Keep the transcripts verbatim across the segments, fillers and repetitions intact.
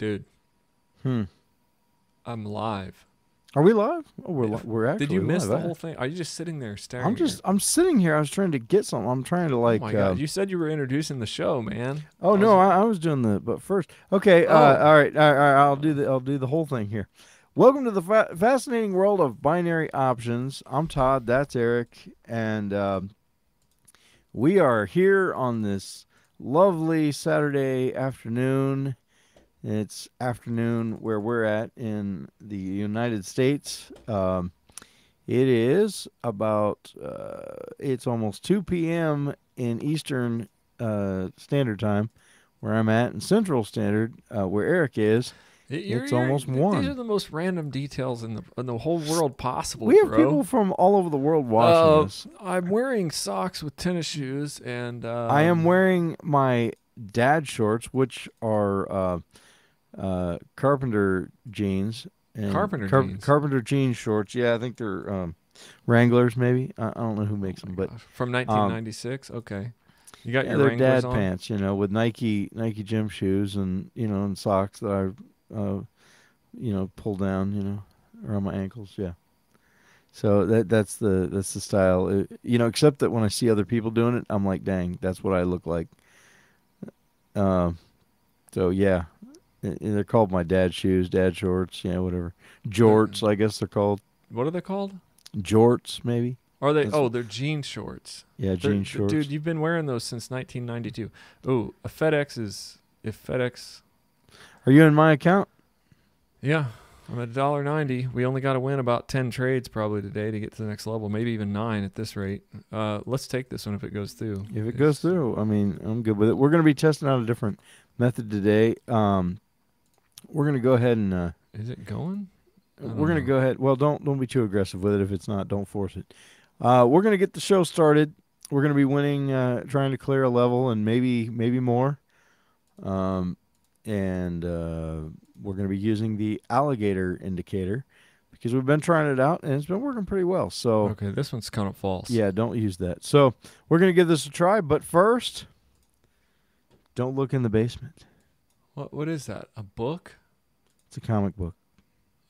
Dude. Hmm. I'm live. Are we live? Oh, we're li we're actually. Did you miss live, the eh? whole thing? Are you just sitting there staring? I'm just. At I'm sitting here. I was trying to get something. I'm trying to like. Oh my God! Uh, you said you were introducing the show, man. Oh I no, was... I, I was doing the. But first, okay. Oh. Uh, all right, all right. I'll do the. I'll do the whole thing here. Welcome to the fa fascinating world of binary options. I'm Todd. That's Eric, and uh, we are here on this lovely Saturday afternoon. It's afternoon where we're at in the United States. Um, it is about, uh, it's almost two P M in Eastern uh, Standard Time, where I'm at, in Central Standard, uh, where Eric is. You're, it's you're, almost one. These are the most random details in the in the whole world possible. We have bro. people from all over the world watching uh, this. I'm wearing socks with tennis shoes, and um, I am wearing my dad shorts, which are... Uh, uh carpenter jeans and carpenter car jeans. carpenter jean shorts. Yeah, I think they're um Wranglers, maybe. I, I don't know who makes oh them, but gosh. From nineteen ninety-six. Um, okay, you got yeah, your dad on? Pants, you know, with Nike Nike gym shoes, and you know, and socks that I uh you know pull down, you know, around my ankles. Yeah, so that that's the that's the style, it, you know, except that when I see other people doing it, I'm like, dang, that's what I look like. Um uh, so yeah. They're called my dad shoes, dad shorts, you know, whatever. Jorts, I guess they're called. What are they called? Jorts, maybe. Are they? That's, oh, they're jean shorts. Yeah, they're, jean shorts. Dude, you've been wearing those since nineteen ninety-two. Oh, a FedEx is, if FedEx. Are you in my account? Yeah, I'm at a dollar ninety. We only got to win about ten trades probably today to get to the next level, maybe even nine at this rate. Uh, let's take this one if it goes through. If it it's, goes through, I mean, I'm good with it. We're going to be testing out a different method today. Um, We're gonna go ahead and. Uh, Is it going? We're gonna know. go ahead. Well, don't don't be too aggressive with it. If it's not, don't force it. Uh, we're gonna get the show started. We're gonna be winning, uh, trying to clear a level, and maybe maybe more. Um, and uh, we're gonna be using the alligator indicator because we've been trying it out and it's been working pretty well. So okay, this one's kind of false. Yeah, don't use that. So we're gonna give this a try, but first, don't look in the basement. What what is that? A book? It's a comic book.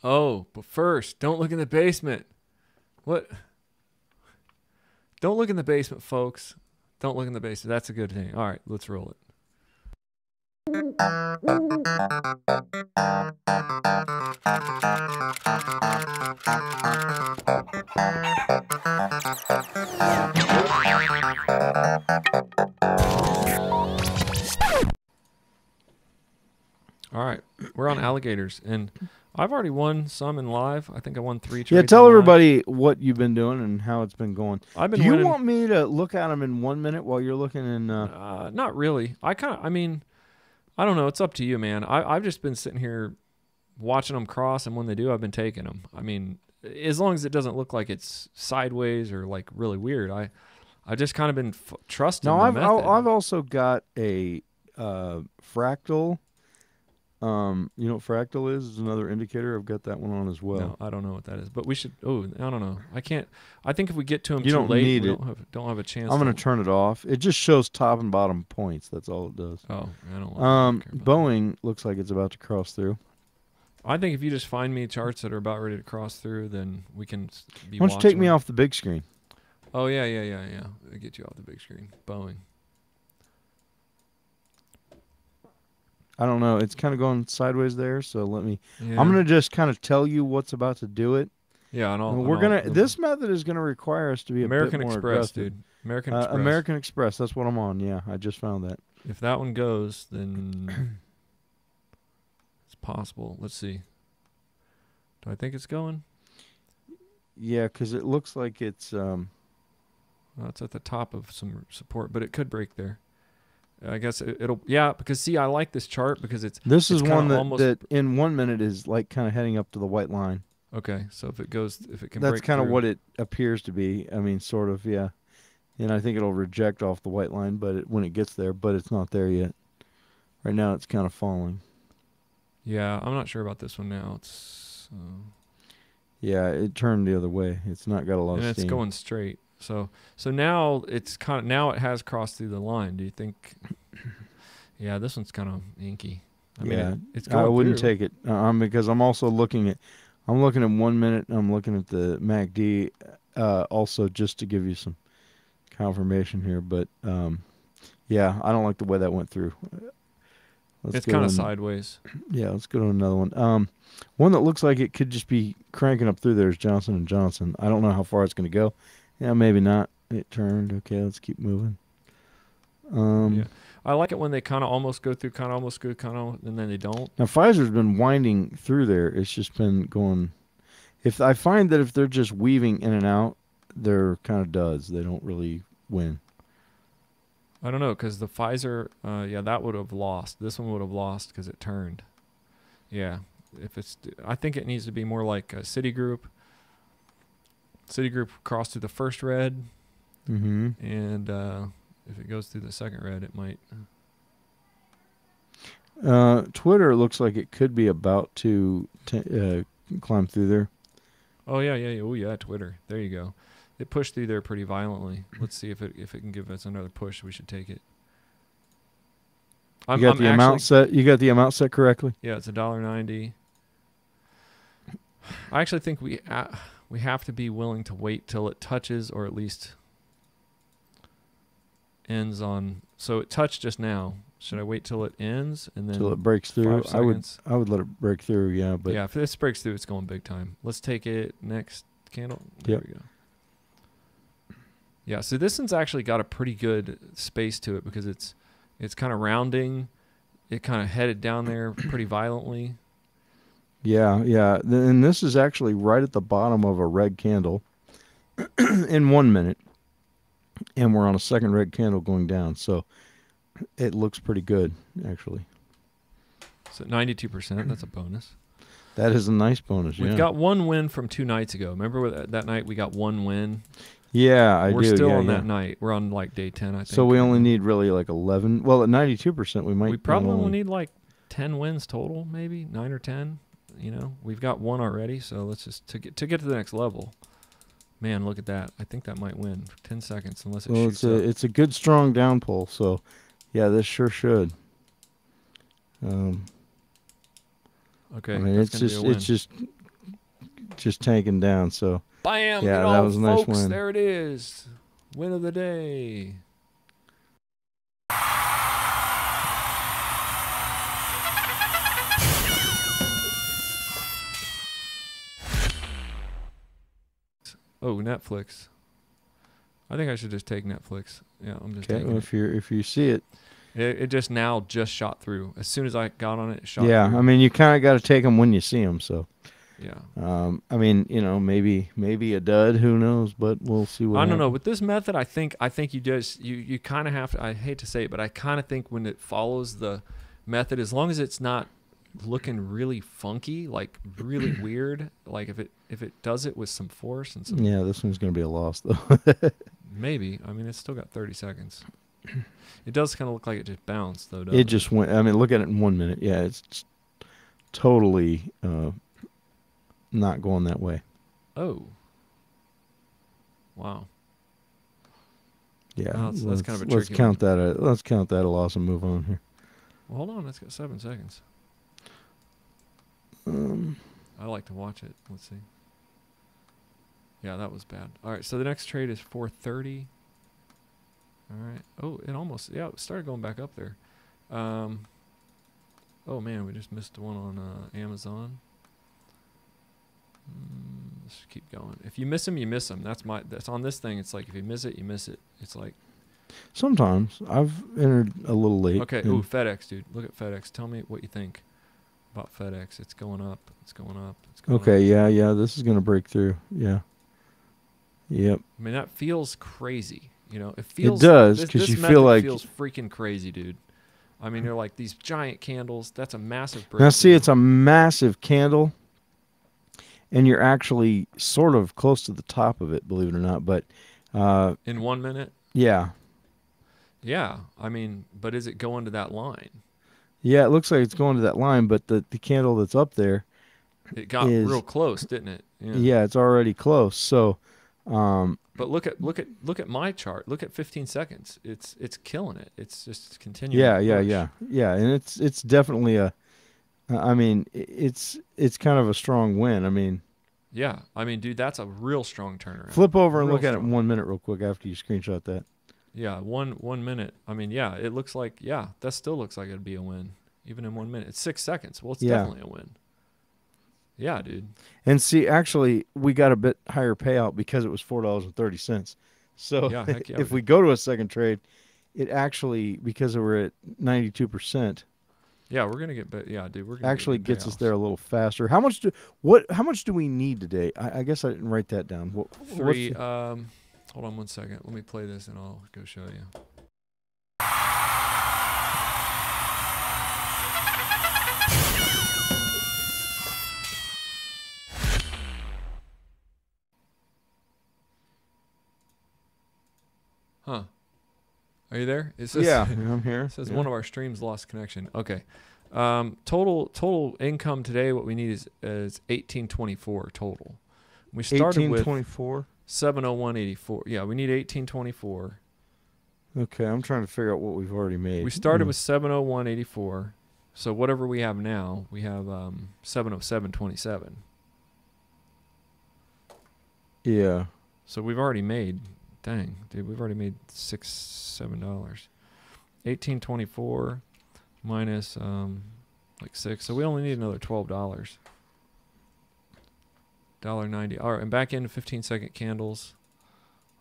Oh, but first, don't look in the basement. What? Don't look in the basement, folks. Don't look in the basement. That's a good thing. All right, let's roll it. All right, we're on alligators, and I've already won some in live. I think I won three trades. Yeah, tell everybody what you've been doing and how it's been going. I've been. Do you winning. want me to look at them in one minute while you're looking in? Uh... Uh, not really. I kind of. I mean, I don't know. It's up to you, man. I, I've just been sitting here watching them cross, and when they do, I've been taking them. I mean, as long as it doesn't look like it's sideways or like really weird, I, I just kind of been f trusting. No, the I've method. I've also got a uh, fractal. Um, you know what fractal is? Is another indicator. I've got that one on as well. No, I don't know what that is, but we should. Oh, I don't know. I can't. I think if we get to them you too don't late, need we it. Don't, have, don't have a chance. I'm going to turn it off. It just shows top and bottom points. That's all it does. Oh, I don't. Um, I don't Boeing that. Looks like it's about to cross through. I think if you just find me charts that are about ready to cross through, then we can be. Why don't you take me off the big screen? Oh yeah, yeah, yeah, yeah. I'll get you off the big screen, Boeing. I don't know. It's kind of going sideways there, so let me. Yeah. I'm gonna just kind of tell you what's about to do it. Yeah, and all. We're and gonna. All. This method is gonna require us to be a American bit more Express, aggressive. dude. American uh, Express. American Express. That's what I'm on. Yeah, I just found that. If that one goes, then it's possible. Let's see. Do I think it's going? Yeah, because it looks like it's. Um, well, it's at the top of some support, but it could break there. I guess it'll, yeah, because see, I like this chart because it's. This is it's one that, that in one minute is like kind of heading up to the white line. Okay, so if it goes, if it can that's break kind through. Of what it appears to be. I mean, sort of, yeah. And I think it'll reject off the white line, but it, when it gets there, but it's not there yet. Right now, it's kind of falling. Yeah, I'm not sure about this one now. It's. Uh... Yeah, it turned the other way. It's not got a lot and of steam. It's going straight. So so now it's kind of now it has crossed through the line. Do you think? Yeah, this one's kind of inky. I yeah. mean, it's going I wouldn't through. take it um, because I'm also looking at, I'm looking at one minute. I'm looking at the M A C D uh, also just to give you some confirmation here. But um, yeah, I don't like the way that went through. Let's it's kind of sideways. Yeah, let's go to another one. Um, one that looks like it could just be cranking up through there is Johnson and Johnson. I don't know how far it's going to go. Yeah, maybe not. It turned. Okay, let's keep moving. Um, yeah. I like it when they kind of almost go through, kind of almost go, kind of, and then they don't. Now, Pfizer's been winding through there. It's just been going. If I find that if they're just weaving in and out, they're kind of duds. They don't really win. I don't know, because the Pfizer, uh, yeah, that would have lost. This one would have lost because it turned. Yeah. If it's, I think it needs to be more like a Citigroup. Citigroup crossed through the first red. Mm-hmm. And uh, if it goes through the second red, it might. Uh, Twitter looks like it could be about to t uh, climb through there. Oh, yeah, yeah, yeah. Oh, yeah, Twitter. There you go. It pushed through there pretty violently. Let's see if it if it can give us another push. We should take it. I'm, you got I'm the actually, amount set. You got the amount set correctly. Yeah, it's a dollar ninety. I actually think we uh, we have to be willing to wait till it touches, or at least ends on. So it touched just now. Should I wait till it ends and then till it breaks through? I would I would let it break through. Yeah, but yeah, if this breaks through, it's going big time. Let's take it next candle. There yep. we go. Yeah, so this one's actually got a pretty good space to it because it's it's kind of rounding. It kind of headed down there pretty violently. Yeah, yeah. And this is actually right at the bottom of a red candle in one minute. And we're on a second red candle going down. So it looks pretty good, actually. So ninety-two percent, that's a bonus. That is a nice bonus, We've yeah. We've got one win from two nights ago. Remember that night we got one win? Yeah, I We're do. We're still yeah, on yeah. that night. We're on like day ten, I think. So we only need really like eleven. Well, at ninety-two percent, we might. We probably only need like ten wins total, maybe nine or ten. You know, we've got one already, so let's just to get to get to the next level. Man, look at that! I think that might win for ten seconds, unless it well, shoots it's a up. It's a good strong down pull. So, yeah, this sure should. Um. Okay. I mean, it's just it's just just tanking down. So. Bam! Yeah, that was a nice win. There it is. Win of the day. Oh, Netflix. I think I should just take Netflix. Yeah, I'm just taking it. If you if you see it. It, it just now just shot through. As soon as I got on it, it shot through. Yeah, I mean, you kind of got to take them when you see them, so. Yeah. Um, I mean, you know, maybe maybe a dud. Who knows? But we'll see what. I don't happens. know. With this method, I think I think you just you you kind of have to. I hate to say it, but I kind of think when it follows the method, as long as it's not looking really funky, like really weird, like if it if it does it with some force and some. Yeah, this one's gonna be a loss though. Maybe. I mean, it's still got thirty seconds. It does kind of look like it just bounced though. Doesn't it, it just went. I mean, look at it in one minute. Yeah, it's totally. Uh, Not going that way. Oh. Wow. Yeah. Wow, that's, that's kind of a tricky. Let's count one. that. A, let's count that a loss and move on here. Well, hold on. It's got seven seconds. Um. I like to watch it. Let's see. Yeah, that was bad. All right. So the next trade is four thirty. All right. Oh, it almost. Yeah, it started going back up there. Um. Oh man, we just missed one on uh, Amazon. Let's keep going. If you miss them, you miss them. That's my. That's on this thing. It's like if you miss it, you miss it. It's like. Sometimes I've entered a little late. Okay. Ooh, FedEx, dude. Look at FedEx. Tell me what you think about FedEx. It's going up. It's going up. It's going okay. Up. Yeah. Yeah. This is gonna break through. Yeah. Yep. I mean, that feels crazy. You know, it feels. It does because you feel like. Feels freaking crazy, dude. I mean, they're like these giant candles. That's a massive break. Now see, it's a massive candle. And you're actually sort of close to the top of it, believe it or not. But uh, in one minute? Yeah. Yeah. I mean, but is it going to that line? Yeah, it looks like it's going to that line, but the, the candle that's up there. It got is, real close, didn't it? Yeah, yeah it's already close. So um, But look at look at look at my chart. Look at fifteen seconds. It's it's killing it. It's just continuing. Yeah, yeah, yeah. Yeah. And it's it's definitely a I mean, it's it's kind of a strong win. I mean, yeah. I mean, dude, that's a real strong turnaround. Flip over and look at it in one minute real quick after you screenshot that. Yeah, one one minute. I mean, yeah, it looks like, yeah, that still looks like it'd be a win, even in one minute. It's six seconds. Well, it's yeah. definitely a win. Yeah, dude. And see, actually, we got a bit higher payout because it was four dollars and thirty cents. So yeah, heck yeah, if we, we go to a second trade, it actually, because we're at ninety-two percent. Yeah, we're gonna get, yeah, dude, we're gonna actually get gets us there a little faster. How much do what? How much do we need today? I, I guess I didn't write that down. What, Three. The, um, hold on one second. Let me play this, and I'll go show you. Huh. Are you there? It says, yeah, I'm here. It says yeah. one of our streams lost connection. Okay. Um, total total income today, what we need is is eighteen twenty-four total. We started with seven oh one eighty-four. Yeah, we need eighteen twenty-four. Okay, I'm trying to figure out what we've already made. We started mm. with seven oh one eighty-four. So whatever we have now, we have um, seven oh seven twenty-seven. Yeah. So we've already made... Dang, dude, we've already made six, seven dollars. Eighteen twenty-four minus um, like six, so we only need another twelve dollars. Dollar ninety. All right, and back into fifteen-second candles.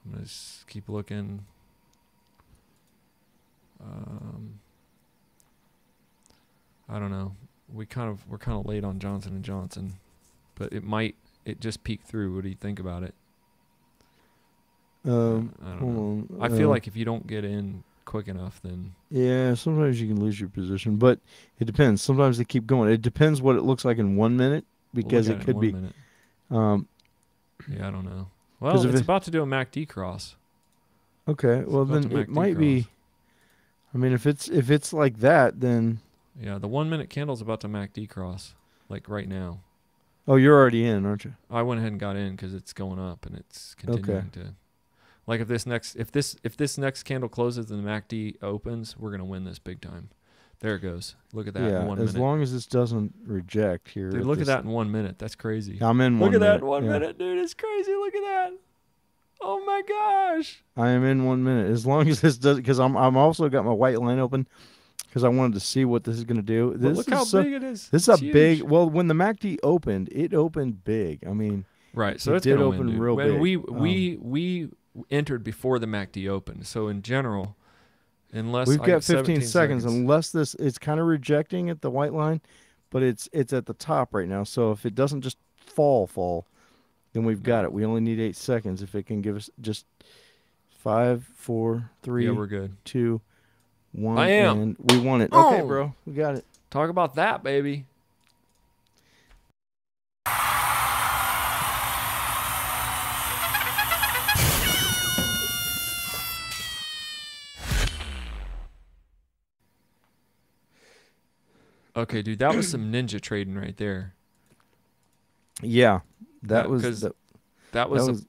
I'm gonna just keep looking. Um, I don't know. We kind of we're kind of late on Johnson and Johnson, but it might it just peeked through. What do you think about it? Um, I don't know. On, I feel uh, like if you don't get in quick enough, then yeah, sometimes you can lose your position, but it depends. Sometimes they keep going. It depends what it looks like in one minute because we'll it, it could be. Minute. Um, yeah, I don't know. Well, it's it, about to do a M A C D cross. Okay, it's well then it might cross. be. I mean, if it's if it's like that, then yeah, the one minute candle's about to M A C D cross, like right now. Oh, you're already in, aren't you? I went ahead and got in because it's going up and it's continuing okay. to. Like if this next if this if this next candle closes and the M A C D opens, we're gonna win this big time. There it goes. Look at that. Yeah, in one as minute. long as this doesn't reject here. Dude, look at that in one minute. That's crazy. I'm in. Look one at minute. that in one yeah. minute, dude. It's crazy. Look at that. Oh my gosh. I am in one minute. As long as this doesn't, because I'm I'm also got my white line open because I wanted to see what this is gonna do. This look is how so, big it is. This is it's a huge. big. Well, when the M A C D opened, it opened big. I mean, right. So it it's did open win, real when big. We we um, we. entered before the M A C D opened, so in general, unless we've got fifteen seconds, unless this it's kind of rejecting at the white line, but it's it's at the top right now. So if it doesn't just fall fall, then we've got it. We only need eight seconds. If it can give us just five, four, three, yeah, we're good. Two, one. I am. And we want it. Oh. Okay, bro, we got it. Talk about that, baby. Okay, dude, that was some ninja trading right there. Yeah, that, that was the, that was, that was a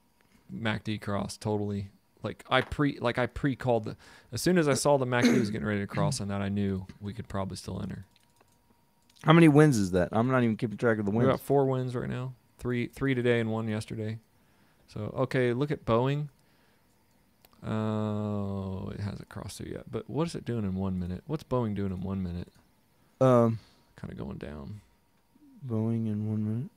M A C D cross totally. Like I pre like I pre called the as soon as I saw the M A C D was getting ready to cross on that, I knew we could probably still enter. How many wins is that? I'm not even keeping track of the wins. We got four wins right now, three three today and one yesterday. So okay, look at Boeing. Oh, uh, it hasn't crossed through yet. But what is it doing in one minute? What's Boeing doing in one minute? Um, kind of going down. Boeing in one minute.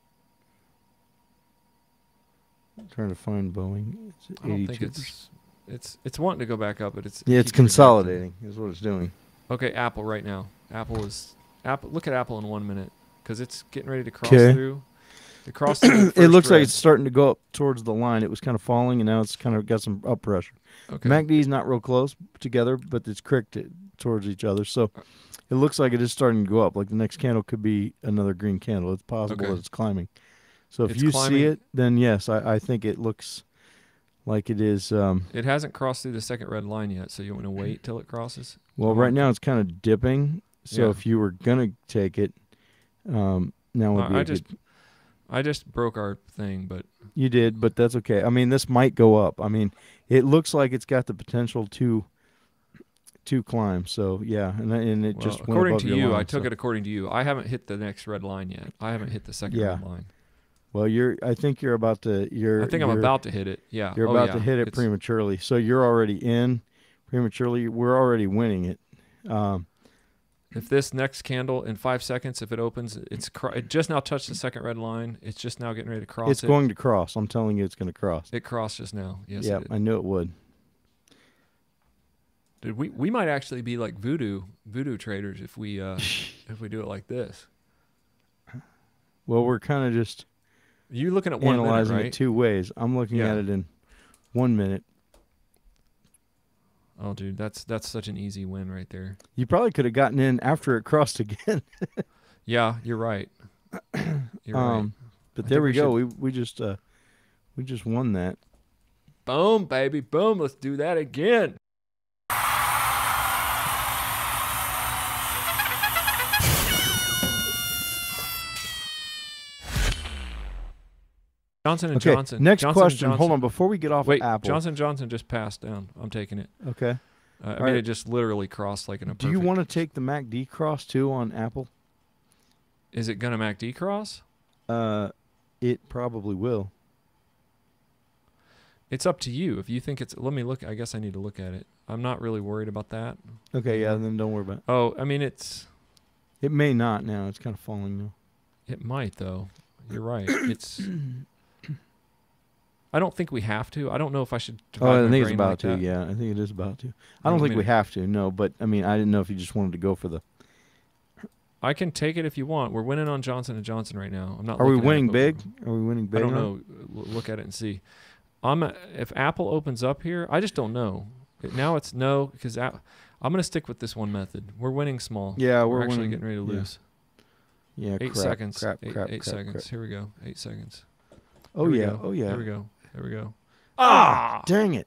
I'm trying to find Boeing. It's I don't think it's it's it's wanting to go back up, but it's yeah, it's consolidating is what it's doing. Okay, Apple right now. Apple is Apple. Look at Apple in one minute because it's getting ready to cross Kay. through. It crossed. through It looks red. like it's starting to go up towards the line. It was kind of falling, and now it's kind of got some up pressure. Okay. M A C D's not real close together, but it's cricked it towards each other. So. It looks like it is starting to go up. Like the next candle could be another green candle. It's possible okay. that it's climbing. So if it's you climbing. see it, then yes, I, I think it looks like it is. Um, it hasn't crossed through the second red line yet, so you want to wait till it crosses? Well, right now it's kind of dipping. So yeah. if you were going to take it, um, now would uh, be I a just, good... I just broke our thing, but... You did, but that's okay. I mean, this might go up. I mean, it looks like it's got the potential to... two climb. So yeah, and and it well, just according went above to your you, line, I took so. it according to you. I haven't hit the next red line yet. I haven't hit the second yeah. red line. Well, you're. I think you're about to. You're. I think I'm about to hit it. Yeah. You're oh, about yeah. to hit it it's, prematurely. So you're already in prematurely. We're already winning it. Um, if this next candle in five seconds, if it opens, it's cr it just now touched the second red line. It's just now getting ready to cross. It's it. going to cross. I'm telling you, it's going to cross. It crossed just now. Yes. Yeah. It I knew it would. Dude, we we might actually be like voodoo voodoo traders if we uh, if we do it like this. Well, we're kind of just. You're looking at one analyzing minute, right? it two ways. I'm looking yeah. at it in one minute. Oh, dude, that's that's such an easy win right there. You probably could have gotten in after it crossed again. Yeah, you're right. You're um, right. But I there we, we go. We we just uh, we just won that. Boom, baby, boom. Let's do that again. Johnson and okay, Johnson. Next Johnson question. Johnson. Hold on. Before we get off Wait, of Apple. Johnson and Johnson just passed down. I'm taking it. Okay. Uh, I All mean, right. it just literally crossed like an a perfect. Do you want to take the M A C D cross, too, on Apple? Is it going to M A C D cross? Uh, it probably will. It's up to you. If you think it's... Let me look. I guess I need to look at it. I'm not really worried about that. Okay, yeah, then don't worry about it. Oh, I mean, it's... It may not now. It's kind of falling now. It might, though. You're right. It's... I don't think we have to. I don't know if I should. Oh, I think it's about like to. That. Yeah, I think it is about to. I don't I mean, think we have to. No, but I mean, I didn't know if you just wanted to go for the. I can take it if you want. We're winning on Johnson and Johnson right now. I'm not. Are we winning big? Are we winning big? I don't know. Look at it and see. I'm a, if Apple opens up here, I just don't know. Now it's no because I'm going to stick with this one method. We're winning small. Yeah, we're, we're actually winning, getting ready to lose. Yeah, yeah eight crap, seconds. Crap, eight crap, eight crap, seconds. Crap. Here we go. Eight seconds. Oh yeah. Go. Oh yeah. Here we go. There we go. Ah! Oh, dang it.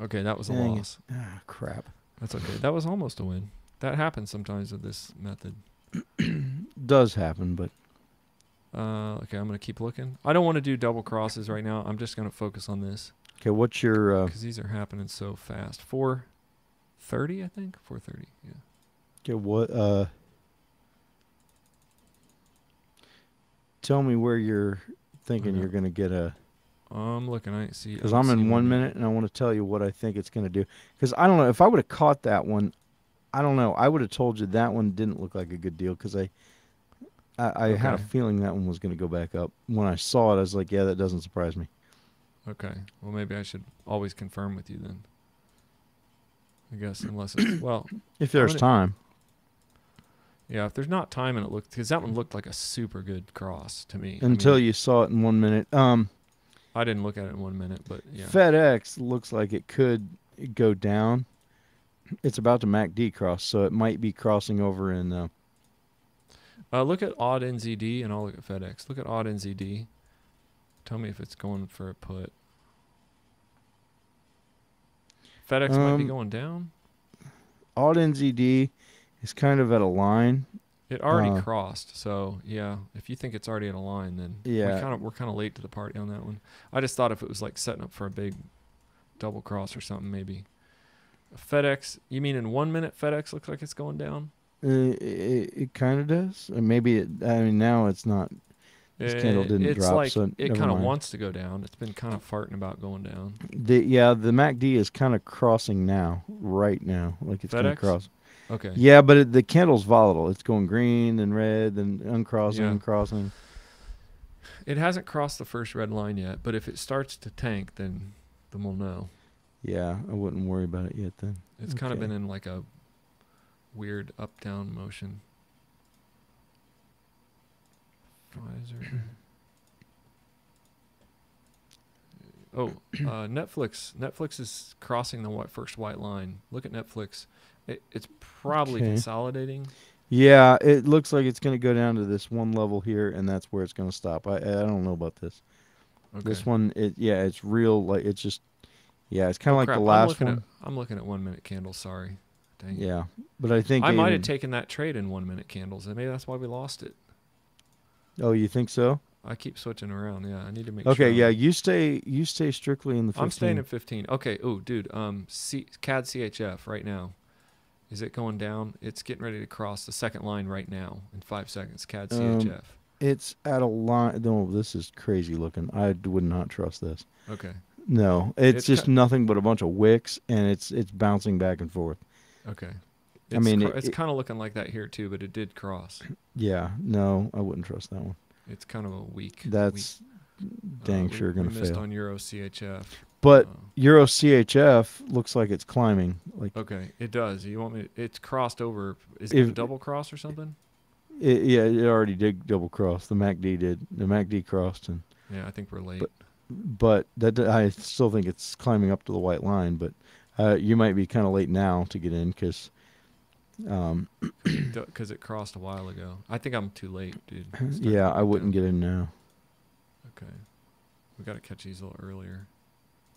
Okay, that was dang a loss. It. Ah, crap. That's okay. That was almost a win. That happens sometimes with this method. Does happen, but... Uh, okay, I'm going to keep looking. I don't want to do double crosses right now. I'm just going to focus on this. Okay, what's your... Because uh, these are happening so fast. four thirty, I think? four thirty, yeah. Okay, what... Uh, tell me where you're... thinking you're going to get a... I'm looking. I see. Because I'm in one minute, and I want to tell you what I think it's going to do. Because I don't know. If I would have caught that one, I don't know. I would have told you that one didn't look like a good deal because I, I, I okay. had a feeling that one was going to go back up. When I saw it, I was like, yeah, that doesn't surprise me. Okay. Well, maybe I should always confirm with you then. I guess unless it's... Well... if there's time. Yeah, if there's not time and it looked, because that one looked like a super good cross to me. Until I mean, you saw it in one minute. Um, I didn't look at it in one minute, but yeah. FedEx looks like it could go down. It's about to M A C D cross, so it might be crossing over in. Uh, uh, look at odd N Z D, and I'll look at FedEx. Look at odd N Z D. Tell me if it's going for a put. FedEx um, might be going down. Odd N Z D. It's kind of at a line. It already uh, crossed, so yeah. If you think it's already at a line, then yeah, we kind of, we're kind of late to the party on that one. I just thought if it was like setting up for a big double cross or something, maybe. FedEx, you mean in one minute FedEx looks like it's going down? Uh, it it kind of does. Or maybe it. I mean, now it's not. This it, candle didn't it's drop, like so it kind of wants to go down. It's been kind of farting about going down. The, yeah, the M A C D is kind of crossing now, right now, like it's going to cross. Okay. Yeah, but it, the candle's volatile. It's going green, then red, then uncrossing, yeah. uncrossing. It hasn't crossed the first red line yet, but if it starts to tank, then, then we'll know. Yeah, I wouldn't worry about it yet then. It's okay. kind of been in like a weird up-down motion. Pfizer. Oh, uh, Netflix. Netflix is crossing the white, first white line. Look at Netflix. It, it's probably okay. consolidating. Yeah, it looks like it's going to go down to this one level here, and that's where it's going to stop. I I don't know about this. Okay. This one, it yeah, it's real. Like it's just, yeah, it's kind of oh, like crap. the last I'm one. At, I'm looking at one minute candles. Sorry. Dang yeah, it. But I think I might have taken that trade in one minute candles, and maybe that's why we lost it. Oh, you think so? I keep switching around. Yeah, I need to make okay, sure. Okay, yeah, I'm... you stay you stay strictly in the fifteen. I'm staying in fifteen. Okay, ooh, dude, um, C C A D C H F right now. Is it going down? It's getting ready to cross the second line right now in five seconds, C A D C H F. Um, it's at a line. No, this is crazy looking. I would not trust this. Okay. No, it's, it's just nothing but a bunch of wicks, and it's it's bouncing back and forth. Okay. It's I mean, it, it's kind of looking like that here too, but it did cross. Yeah, no, I wouldn't trust that one. It's kind of a weak. That's weak. dang uh, sure going to fail. Missed on Euro C H F. But uh, Euro C H F looks like it's climbing. Like okay, it does. You want me? To, it's crossed over. Is if, it a double cross or something? It, yeah, it already did double cross. The M A C D did. The M A C D crossed, and yeah, I think we're late. But, but that I still think it's climbing up to the white line. But uh, you might be kind of late now to get in because. Um, because it crossed a while ago. I think I'm too late, dude. Yeah, I wouldn't down. get in now. Okay, we got to catch these a little earlier.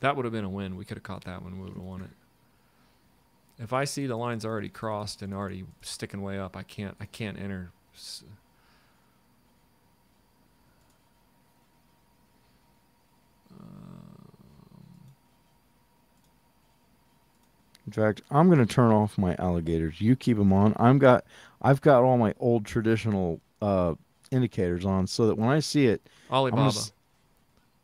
That would have been a win. We could have caught that one. We would have won it. If I see the lines already crossed and already sticking way up, I can't. I can't enter. In fact, I'm going to turn off my alligators. You keep them on. I'm got, I've got all my old traditional uh, indicators on so that when I see it... Alibaba. Gonna...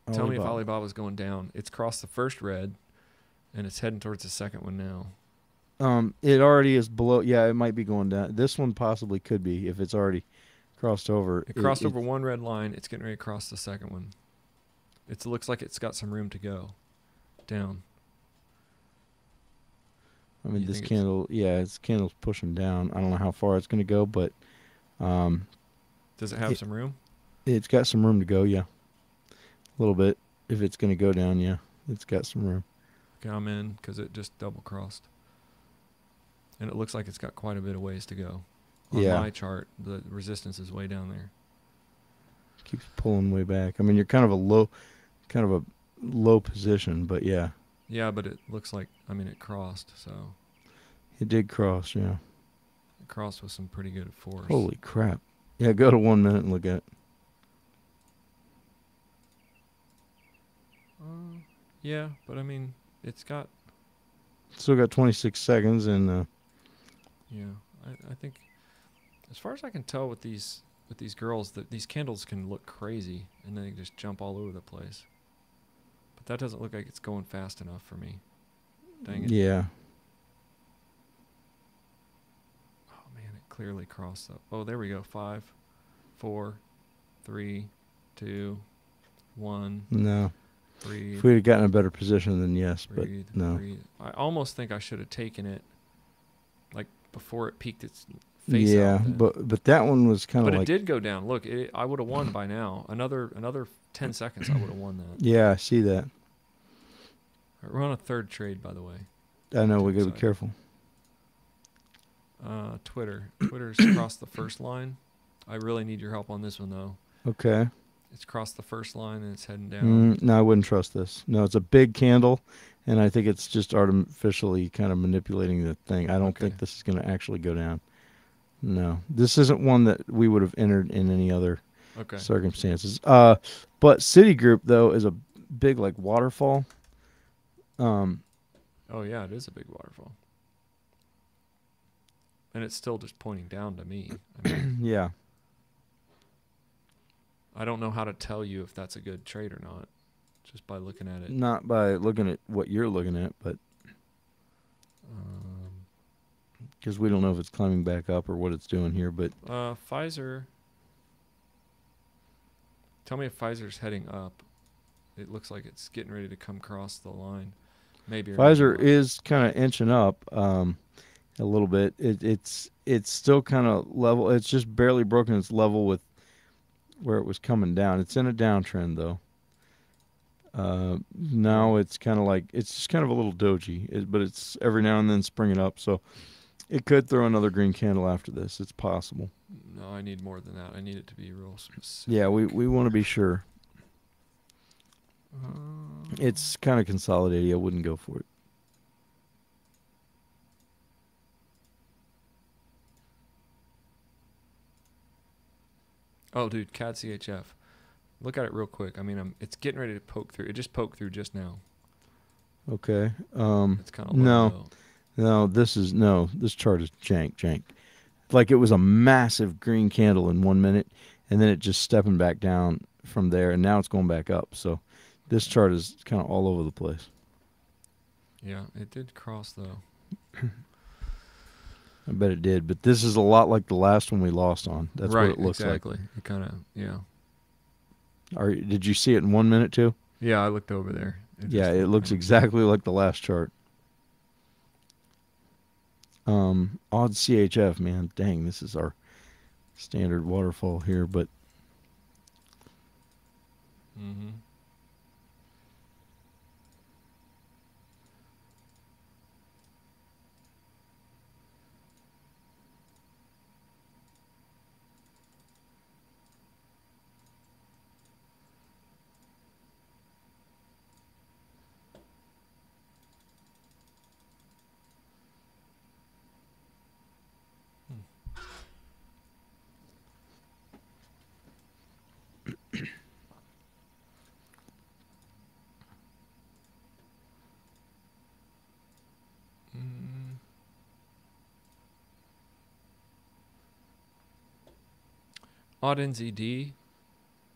Tell Alibaba. me if Alibaba's going down. It's crossed the first red, and it's heading towards the second one now. Um, It already is below... Yeah, it might be going down. This one possibly could be if it's already crossed over. It crossed it, over it, one red line. It's getting ready to cross the second one. It looks like it's got some room to go down. I mean, you this candle, it's, yeah, this candle's pushing down. I don't know how far it's going to go, but... Um, does it have it, some room? It's got some room to go, yeah. A little bit. If it's going to go down, yeah. It's got some room. Okay, I'm in because it just double-crossed. And it looks like it's got quite a bit of ways to go. On yeah. my chart, the resistance is way down there. It keeps pulling way back. I mean, you're kind of a low, kind of a low position, but yeah. Yeah, but it looks like, I mean, it crossed, so. It did cross, yeah. It crossed with some pretty good force. Holy crap. Yeah, go to one minute and look at it. Uh, yeah, but I mean, it's got. Still got twenty-six seconds and. Uh, yeah, I, I think, as far as I can tell with these, with these girls, that these candles can look crazy, and then they just jump all over the place. That doesn't look like it's going fast enough for me. Dang it. Yeah. Oh, man, it clearly crossed up. Oh, there we go. Five, four, three, two, one. No. Breathe. If we had gotten a better position, then yes, breathe, but no. Breathe. I almost think I should have taken it, like, before it peaked its face yeah, out. Yeah, but, but that one was kind of like... But it did go down. Look, it, I would have won by now. Another another ten seconds, I would have won that. Yeah, I see that. We're on a third trade, by the way. I know, we got to be careful. Uh, Twitter. Twitter's crossed the first line. I really need your help on this one, though. Okay. It's crossed the first line, and it's heading down. Mm, no, I wouldn't trust this. No, it's a big candle, and I think it's just artificially kind of manipulating the thing. I don't okay. think this is going to actually go down. No. This isn't one that we would have entered in any other okay. circumstances. Uh, but Citigroup, though, is a big, like, waterfall. Um, oh, yeah, it is a big waterfall. And it's still just pointing down to me. I mean, yeah. I don't know how to tell you if that's a good trade or not, just by looking at it. Not by looking at what you're looking at, but because um, we don't know if it's climbing back up or what it's doing here. But uh, Pfizer, tell me if Pfizer's heading up. It looks like it's getting ready to come across the line. Maybe Pfizer is kind of inching up um, a little bit. It, it's it's still kind of level. It's just barely broken its level with where it was coming down. It's in a downtrend though. Uh, now it's kind of like it's just kind of a little doji, it, but it's every now and then springing up. So it could throw another green candle after this. It's possible. No, I need more than that. I need it to be real specific. Yeah, we we want to be sure. It's kind of consolidated. I wouldn't go for it. Oh, dude, C A D C H F. Look at it real quick. I mean, I'm, it's getting ready to poke through. It just poked through just now. Okay. Um, it's kind of no, no. This is no. This chart is jank, jank. Like it was a massive green candle in one minute, and then it just stepping back down from there, and now it's going back up. So this chart is kind of all over the place. Yeah, it did cross though. I bet it did, but this is a lot like the last one we lost on. That's right, what it looks exactly. like. It kind of yeah. Are, did you see it in one minute too? Yeah, I looked over there. It yeah, it looks exactly like the last chart. Um, odd C H F, man. Dang, this is our standard waterfall here, but mm-hmm. Odd N Z D,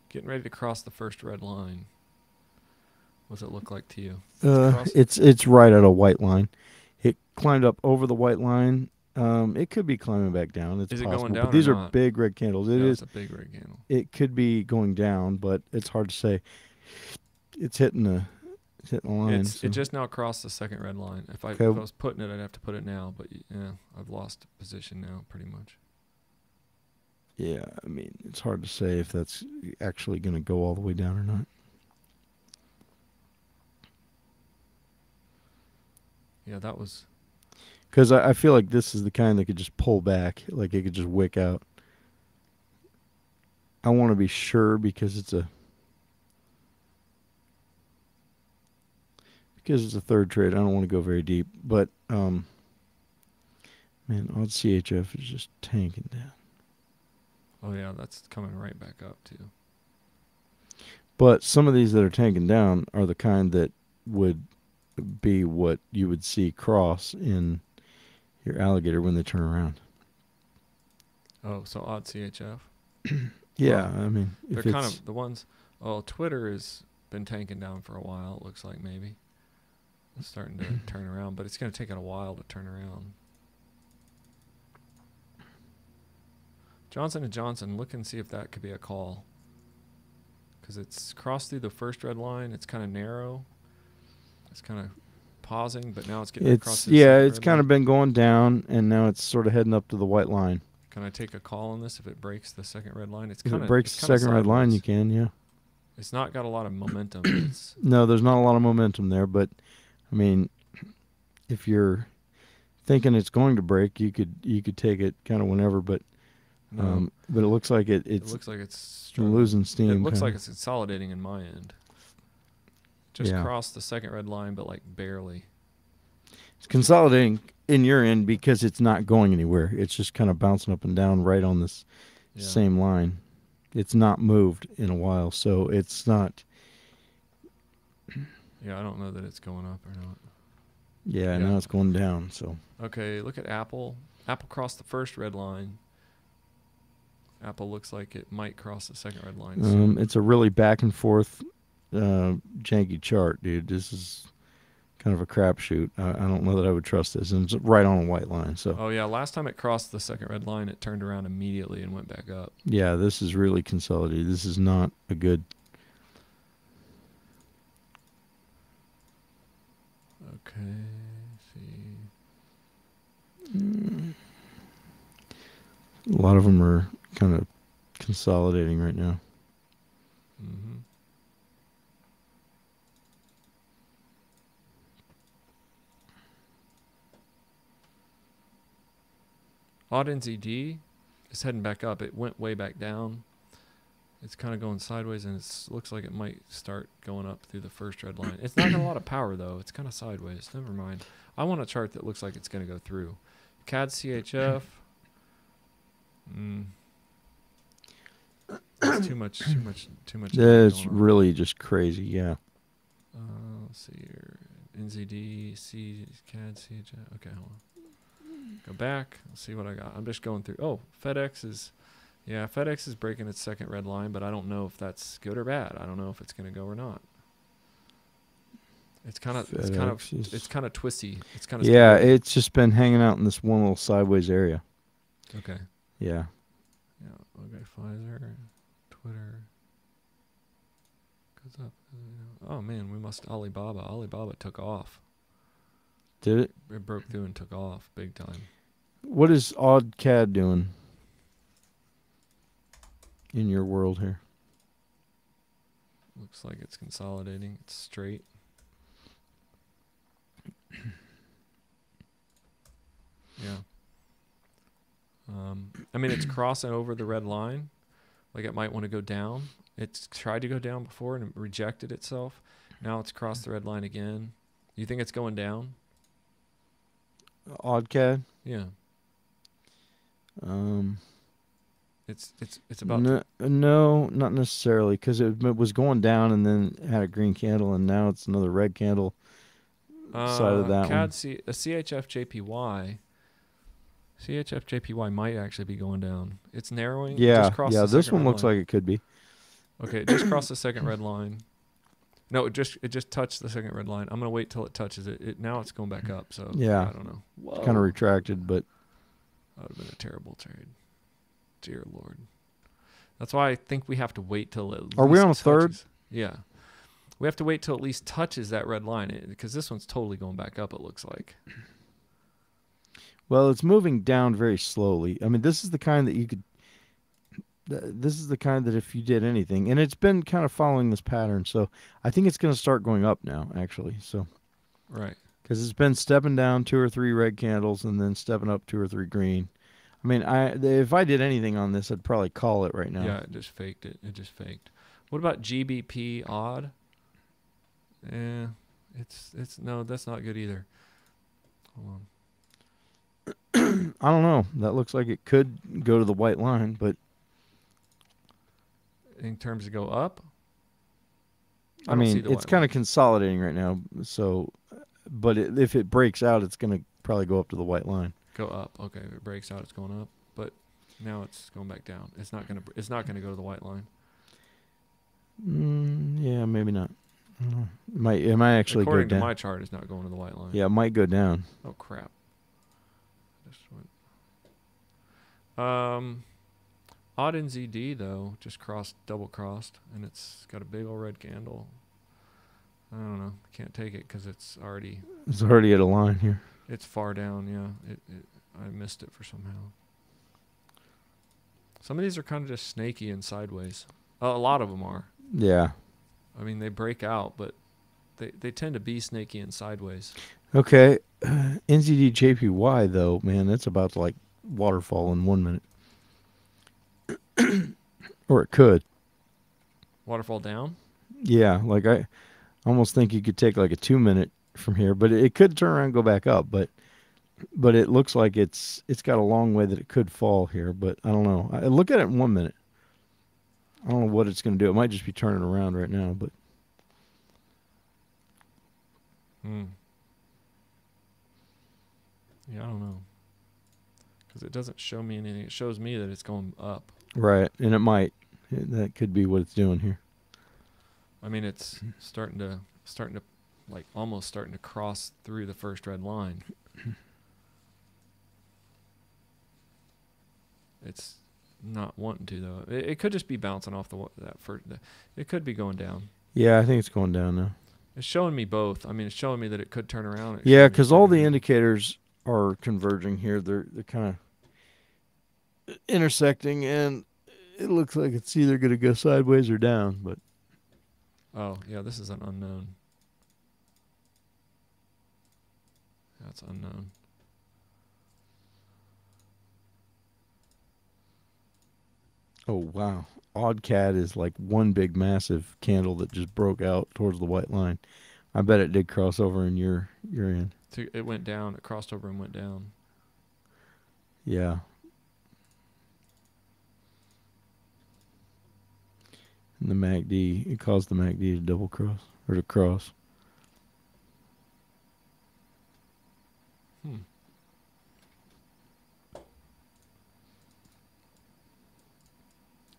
getting ready to cross the first red line. What's it look like to you? Uh, it's it's right at a white line. It climbed up over the white line. Um, it could be climbing back down. It's is possible, it going down? But these or are not? Big red candles. It no, is. It's a big red candle. It could be going down, but it's hard to say. It's hitting the it's hitting the line. It's, so. It just now crossed the second red line. If I, if I was putting it, I'd have to put it now. But yeah, I've lost position now, pretty much. Yeah, I mean, it's hard to say if that's actually going to go all the way down or not. Yeah, that was... Because I, I feel like this is the kind that could just pull back, like it could just wick out. I want to be sure because it's a... Because it's a third trade, I don't want to go very deep, but, um... man, odd C H F is just tanking down. Oh, yeah, that's coming right back up, too. But some of these that are tanking down are the kind that would be what you would see cross in your alligator when they turn around. Oh, so odd C H F? Yeah, well, I mean. They're kind of the ones. Oh, Twitter has been tanking down for a while, it looks like, maybe. It's starting to turn around, but it's going to take it a while to turn around. Johnson and Johnson, look and see if that could be a call. Because it's crossed through the first red line. It's kind of narrow. It's kind of pausing, but now it's getting it's, across. The yeah, it's kind line. of been going down, and now it's sort of heading up to the white line. Can I take a call on this if it breaks the second red line? It's if kinda, it breaks it's the second sideways. red line, you can, yeah. It's not got a lot of momentum. It's no, there's not a lot of momentum there, but, I mean, if you're thinking it's going to break, you could, you could take it kind of whenever, but... Um, but it looks like it, it's, it looks like it's losing steam. It looks kinda. like it's consolidating in my end. Just yeah. crossed the second red line, but like barely. It's consolidating in your end because it's not going anywhere. It's just kind of bouncing up and down right on this yeah. same line. It's not moved in a while, so it's not. Yeah, I don't know that it's going up or not. Yeah, yeah. Now it's going down. So okay, look at Apple. Apple crossed the first red line. Apple looks like it might cross the second red line. Um, it's a really back and forth, uh, janky chart, dude. This is kind of a crapshoot. I, I don't know that I would trust this, and it's right on a white line. So. Oh yeah, last time it crossed the second red line, it turned around immediately and went back up. Yeah, this is really consolidated. This is not a good. Okay. See. Mm. A lot of them are kind of consolidating right now. Mm-hmm. Odd N Z D is heading back up. It went way back down. It's kind of going sideways, and it looks like it might start going up through the first red line. It's not got a lot of power, though. It's kind of sideways. Never mind. I want a chart that looks like it's going to go through. C A D C H F. Mm. It's too much, too much, too much. It's really just crazy, yeah. Uh, let's see here. N Z D, C, C A D, C H. Okay, hold on. Go back. Let's see what I got. I'm just going through. Oh, FedEx is, yeah, FedEx is breaking its second red line, but I don't know if that's good or bad. I don't know if it's going to go or not. It's kind of, it's kind of, it's kind of twisty. It's kind of, yeah, scary. It's just been hanging out in this one little sideways area. Okay. Yeah. Yeah. Okay. Pfizer, Twitter. Goes up. Oh man, we must Alibaba. Alibaba took off. Did it? It broke through and took off big time. What is Odd C A D doing in your world here? Looks like it's consolidating. It's straight. Yeah. Um, I mean, it's crossing over the red line. Like it might want to go down. It's tried to go down before and it rejected itself. Now it's crossed the red line again. You think it's going down? Odd C A D? Yeah. Um. It's it's it's about no, no not necessarily, because it, it was going down and then had a green candle and now it's another red candle. Side of that uh, C A D, one. C a C H F J P Y. C H F J P Y might actually be going down. It's narrowing. Yeah, it just yeah. This one looks line. Like it could be. Okay, it just crossed the second red line. No, it just it just touched the second red line. I'm gonna wait till it touches it. it now it's going back up. So yeah, I don't know. Whoa. Kind of retracted, but that would have been a terrible trade. Dear Lord, that's why I think we have to wait till it. Are we on a third? Yeah. We have to wait till at least touches that red line, because this one's totally going back up, it looks like. Well, it's moving down very slowly. I mean, this is the kind that you could... This is the kind that if you did anything... And it's been kind of following this pattern, so I think it's going to start going up now, actually. So, right. Because it's been stepping down two or three red candles and then stepping up two or three green. I mean, I if I did anything on this, I'd probably call it right now. Yeah, it just faked it. It just faked. What about G B P odd? Yeah, it's it's no, that's not good either. Hold on. I don't know. That looks like it could go to the white line, but in terms of go up, I, I mean it's kind of consolidating right now. So, but it, if it breaks out, it's gonna probably go up to the white line. Go up, okay. If it breaks out, it's going up, but now it's going back down. It's not gonna it's not gonna go to the white line. Mm, yeah, maybe not. It might, it might actually According go down. According to my chart, it's not going to the white line. Yeah, it might go down. Oh, crap. Just went. Um, Odd N Z D, though, just crossed, double-crossed, and it's got a big old red candle. I don't know. I can't take it because it's already... It's already at a line here. It's far down, yeah. It, it, I missed it for somehow. Some of these are kind of just snaky and sideways. Uh, a lot of them are. Yeah. I mean, they break out, but they, they tend to be snaky and sideways. Okay. Uh, N Z D J P Y, though, man, that's about to, like, waterfall in one minute. Or it could. Waterfall down? Yeah. Like, I almost think you could take, like, a two-minute from here. But it, it could turn around and go back up. But but it looks like it's it's got a long way that it could fall here. But I don't know. I look at it in one minute. I don't know what it's going to do. It might just be turning around right now, but. Hmm. Yeah, I don't know. Because it doesn't show me anything. It shows me that it's going up. Right, and it might. That could be what it's doing here. I mean, it's starting to, starting to, like, almost starting to cross through the first red line. It's not wanting to, though. It, it could just be bouncing off the that first. The, it could be going down. Yeah, I think it's going down now. It's showing me both. I mean, it's showing me that it could turn around. Yeah, because all the indicators are converging here. They're they're kind of intersecting, and it looks like it's either going to go sideways or down. But oh yeah, this is an unknown. That's unknown. Oh, wow. Odd C A D is like one big massive candle that just broke out towards the white line. I bet it did cross over in your, your end. It went down. It crossed over and went down. Yeah. And the M A C D, it caused the M A C D to double cross or to cross. Hmm.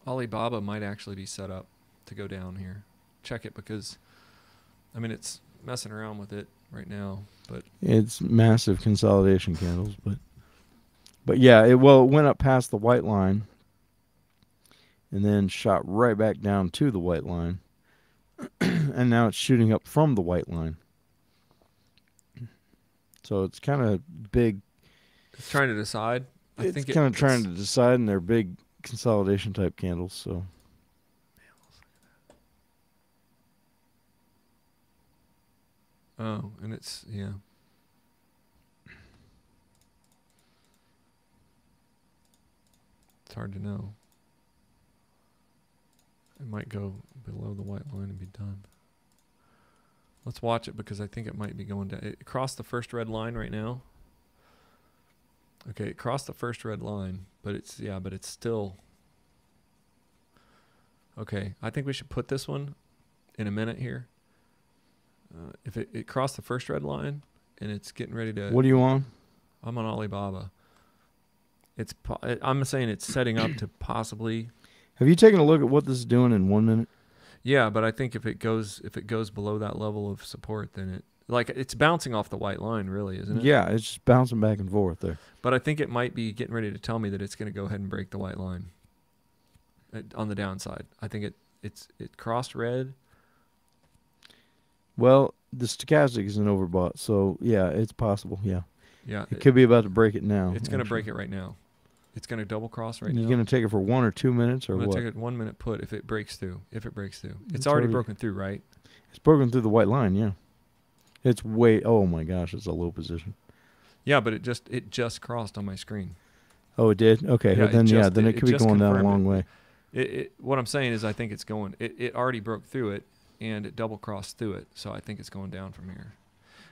Alibaba might actually be set up to go down here. Check it, because I mean it's messing around with it right now, but it's massive consolidation candles, but but yeah, it well it went up past the white line and then shot right back down to the white line. And now it's shooting up from the white line. So it's kind of big. It's trying to decide. I it's think kind it, of trying to decide, and they're big consolidation type candles. So. Oh, and it's yeah. It's hard to know. It might go below the white line and be done. Let's watch it, because I think it might be going down. It crossed the first red line right now. Okay, it crossed the first red line, but it's, yeah, but it's still. Okay, I think we should put this one in a minute here. Uh, if it, it crossed the first red line and it's getting ready to. What are you on? I'm on Alibaba. It's. I'm saying it's setting up to possibly. Have you taken a look at what this is doing in one minute? Yeah, but I think if it goes if it goes below that level of support, then it like it's bouncing off the white line, really, isn't it? Yeah, it's just bouncing back and forth there. But I think it might be getting ready to tell me that it's going to go ahead and break the white line on the downside. I think it it's it crossed red. Well, the stochastic is an overbought, so yeah, it's possible. Yeah, yeah, it, it could be about to break it now. It's going to break it right now. It's going to double cross right now. You're going to take it for one or two minutes, or I'm gonna what? I'm going to take it one minute put if it breaks through. If it breaks through. It's, it's already, already broken through, right? It's broken through the white line, yeah. It's way, oh my gosh, it's a low position. Yeah, but it just it just crossed on my screen. Oh, it did? Okay, yeah, then just, yeah, then it, it could it be going down a long it. way. It, it, what I'm saying is I think it's going, it, it already broke through it, and it double crossed through it, so I think it's going down from here.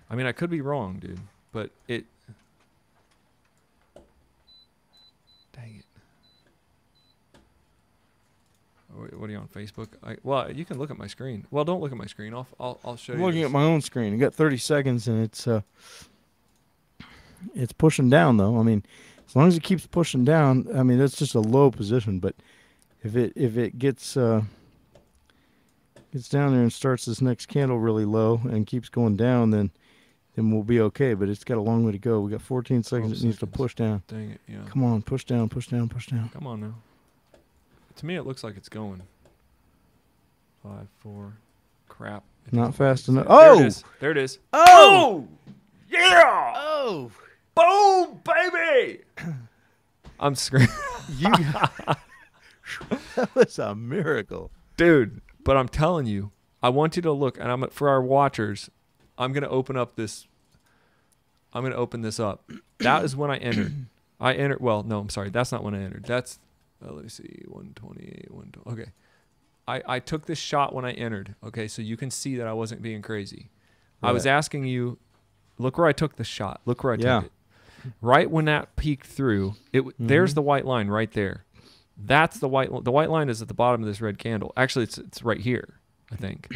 I mean, I could be wrong, dude, but it... Dang it. What are you on, Facebook? I, well, you can look at my screen. Well, don't look at my screen. I'll, I'll, I'll show I'm you. I'm looking this. at my own screen. I got thirty seconds, and it's uh, it's pushing down, though. I mean, as long as it keeps pushing down, I mean, that's just a low position. But if it if it gets, uh, gets down there and starts this next candle really low and keeps going down, then... then we'll be okay, but it's got a long way to go. We got fourteen seconds. It needs to push down. Dang it, yeah. Come on, push down, push down, push down. Come on now. To me, it looks like it's going. Five, four, crap. Not fast enough. Oh! There it is. There it is. Oh! Yeah! Oh! Boom, baby! I'm screaming. You got... That was a miracle. Dude, but I'm telling you, I want you to look, and I'm for our watchers... I'm gonna open up this. I'm gonna open this up. That is when I entered. I entered. Well, no, I'm sorry. That's not when I entered. That's. Uh, let me see. one twenty-eight. one twenty. Okay. I I took this shot when I entered. Okay, so you can see that I wasn't being crazy. Right. I was asking you. Look where I took the shot. Look where I yeah. took it. Right when that peaked through, it. Mm-hmm. There's the white line right there. That's the white. The white line is at the bottom of this red candle. Actually, it's it's right here, I think.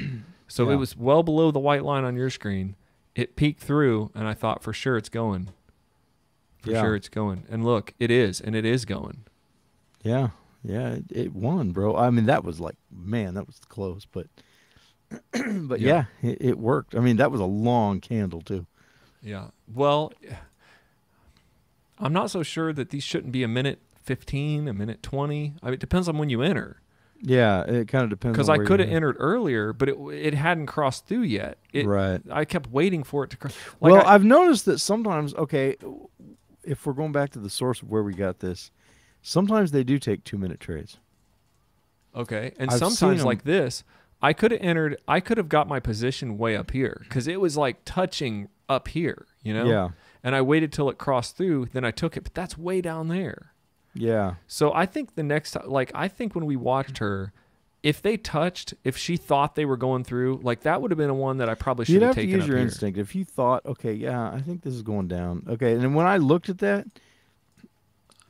So yeah. It was well below the white line on your screen. It peeked through, and I thought for sure it's going. For yeah. sure it's going. And look, it is, and it is going. Yeah, yeah, it, it won, bro. I mean, that was like, man, that was close, but but yeah, yeah it, it worked. I mean, that was a long candle too. Yeah. Well, I'm not so sure that these shouldn't be a minute fifteen, a minute twenty. I mean, it depends on when you enter. Yeah, it kind of depends. Because I could have entered earlier, but it it hadn't crossed through yet. It, right. I kept waiting for it to cross. Like well, I, I've noticed that sometimes. Okay, if we're going back to the source of where we got this, sometimes they do take two minute trades. Okay, and I've sometimes like this, I could have entered. I could have got my position way up here because it was like touching up here. You know. Yeah. And I waited till it crossed through, then I took it. But that's way down there. Yeah. So I think the next, like, I think when we watched her, if they touched, if she thought they were going through, like, that would have been a one that I probably should have taken up here. You'd have to use your instinct. If you thought, okay, yeah, I think this is going down. Okay, and then when I looked at that,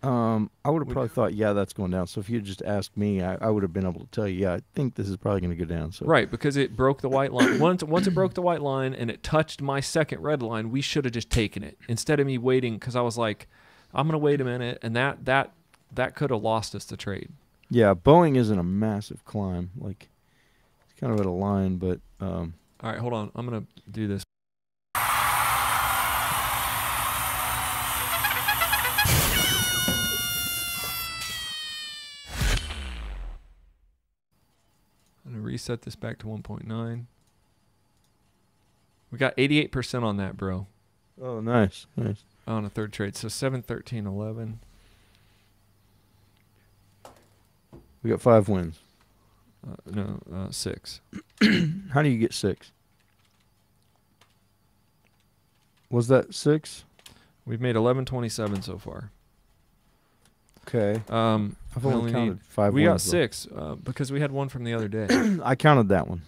Um, I would have probably thought, yeah, that's going down. So if you just asked me, I, I would have been able to tell you, yeah, I think this is probably going to go down. So right, because it broke the white line. Once once it broke the white line and it touched my second red line, we should have just taken it instead of me waiting, because I was like, I'm going to wait a minute, and that that that could have lost us the trade. Yeah, Boeing isn't a massive climb. Like, it's kind of at a line, but um, all right, hold on. I'm going to do this. I'm going to reset this back to one point nine. We got eighty-eight percent on that, bro. Oh, nice. Nice. On a third trade. So seven, thirteen, eleven. We got five wins. Uh, no, uh, six. How do you get six? Was that six? We've made eleven twenty-seven so far. Okay. Um, I've only, only counted need, five. We got six uh, because we had one from the other day. I counted that one.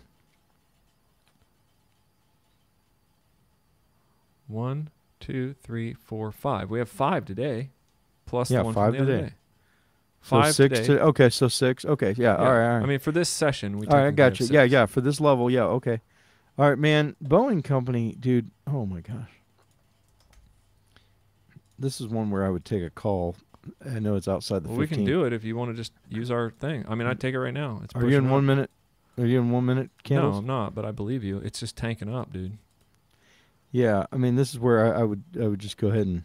One, two, three, four, five. We have five today, plus yeah, the one five from the today. Other day. Five so six today. To, okay, so six. Okay, yeah, yeah. All, right, all right. I mean, for this session, we. All right, I got you. Six. Yeah, yeah. For this level, yeah. Okay. All right, man. Boeing company, dude. Oh my gosh. This is one where I would take a call. I know it's outside the well, fifteen. We can do it if you want to just use our thing. I mean, I'd take it right now. It's Are you in up. one minute? Are you in one minute candles? No, I'm not, but I believe you. It's just tanking up, dude. Yeah, I mean, this is where I, I would I would just go ahead and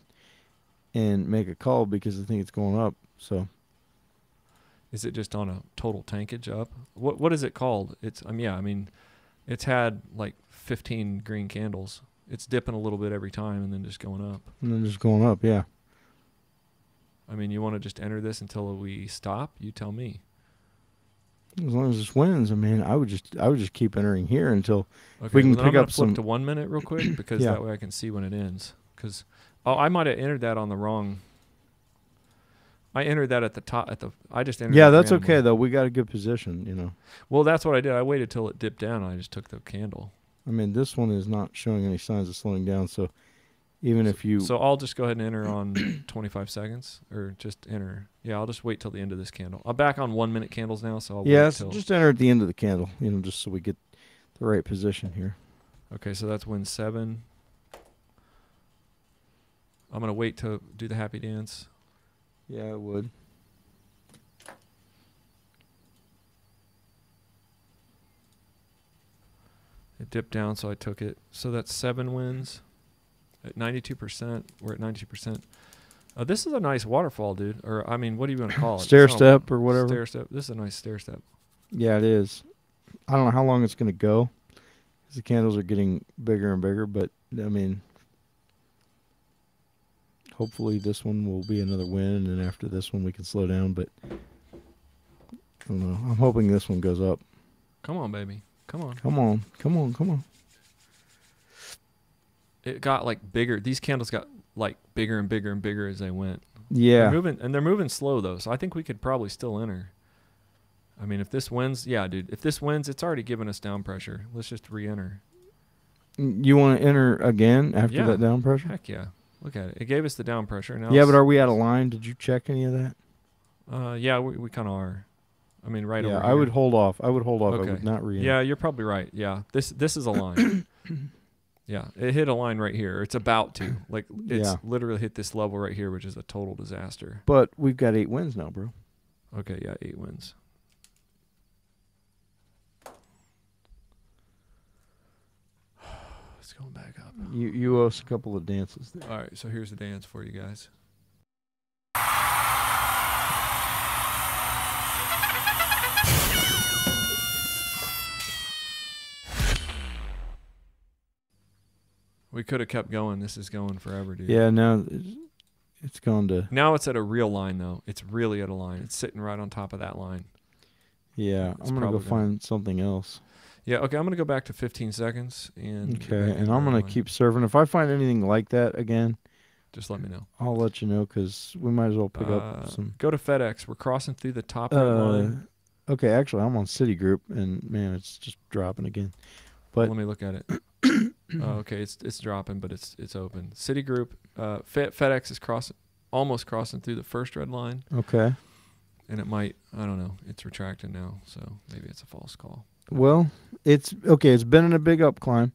and make a call because I think it's going up. So, is it just on a total tankage up? What what is it called? It's I mean, yeah, I mean, it's had like fifteen green candles. It's dipping a little bit every time and then just going up. And then just going up, yeah. I mean, you want to just enter this until we stop? You tell me. As long as this wins, I mean, I would just, I would just keep entering here until okay, we can well, pick I'm up flip some. To one minute, real quick, because yeah. that way I can see when it ends. Because oh, I might have entered that on the wrong. I entered that at the top. At the I just entered. Yeah, that's randomly. Okay though. We got a good position, you know. Well, that's what I did. I waited till it dipped down. And I just took the candle. I mean, this one is not showing any signs of slowing down, so. Even if you so I'll just go ahead and enter on twenty-five seconds or just enter. Yeah, I'll just wait till the end of this candle. I'm back on one minute candles now, so I'll yeah, wait till just enter at the end of the candle, you know, just so we get the right position here. Okay, so that's win seven. I'm gonna wait to do the happy dance. Yeah, I would. It dipped down, so I took it. So that's seven wins. At ninety-two percent, we're at ninety-two percent. Uh, this is a nice waterfall, dude. Or, I mean, what do you want to call it? Stair step or whatever. Stair step. This is a nice stair step. Yeah, it is. I don't know how long it's going to go because the candles are getting bigger and bigger. But, I mean, hopefully this one will be another win. And after this one, we can slow down. But, I don't know. I'm hoping this one goes up. Come on, baby. Come on. Come on. Come on. Come on. It got like bigger. These candles got like bigger and bigger and bigger as they went. Yeah. They're moving, and they're moving slow though, so I think we could probably still enter. I mean, if this wins, yeah, dude. If this wins, it's already giving us down pressure. Let's just re-enter. You want to enter again after yeah. that down pressure? Heck yeah. Look at it. It gave us the down pressure. Now yeah, but are we out of line? Did you check any of that? Uh, yeah, we, we kind of are. I mean, right yeah, over I here. I would hold off. I would hold off. Okay. I would not re-enter. Yeah, you're probably right. Yeah, this this is a line. Yeah, it hit a line right here. It's about to. Like, it's yeah. literally hit this level right here, which is a total disaster. But we've got eight wins now, bro. Okay, yeah, eight wins. It's going back up. You, you owe us a couple of dances there. All right, so here's the dance for you guys. We could have kept going. This is going forever, dude. Yeah, now it's going to... Now it's at a real line, though. It's really at a line. It's sitting right on top of that line. Yeah, it's I'm going to go find gonna... something else. Yeah, okay, I'm going to go back to fifteen seconds. And okay, and I'm going to keep serving. If I find anything like that again... Just let me know. I'll let you know, because we might as well pick uh, up some... Go to FedEx. We're crossing through the top uh, right line. Okay, actually, I'm on Citigroup, and, man, it's just dropping again. But let me look at it. Oh, okay, it's it's dropping, but it's it's open. Citigroup, uh, Fe FedEx is crossing. almost crossing through the first red line. Okay. And it might, I don't know, it's retracted now, so maybe it's a false call. Well, it's, okay, it's been in a big up climb,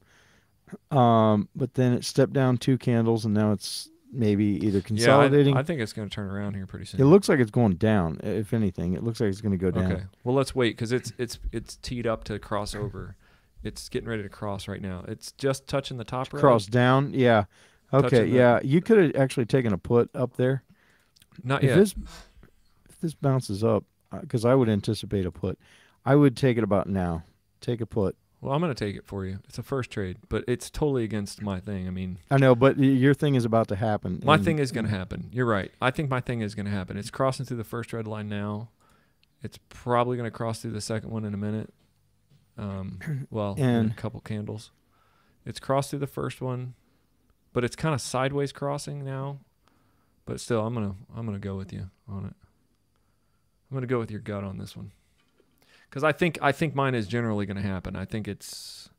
um, but then it stepped down two candles, and now it's maybe either consolidating. Yeah, I, I think it's going to turn around here pretty soon. It looks like it's going down, if anything. It looks like it's going to go down. Okay, well, let's wait, because it's, it's, it's teed up to cross over. It's getting ready to cross right now. It's just touching the top right. Cross down, yeah. Okay, yeah. The, you could have actually taken a put up there. Not if yet. This, if this bounces up, because I would anticipate a put. I would take it about now. Take a put. Well, I'm going to take it for you. It's a first trade, but it's totally against my thing. I mean, I know, but your thing is about to happen. My thing is going to happen. You're right. I think my thing is going to happen. It's crossing through the first red line now. It's probably going to cross through the second one in a minute. Um, well, and in a couple candles. It's crossed through the first one, but it's kind of sideways crossing now. But still, I'm gonna I'm gonna go with you on it. I'm gonna go with your gut on this one, because I think I think mine is generally gonna happen. I think it's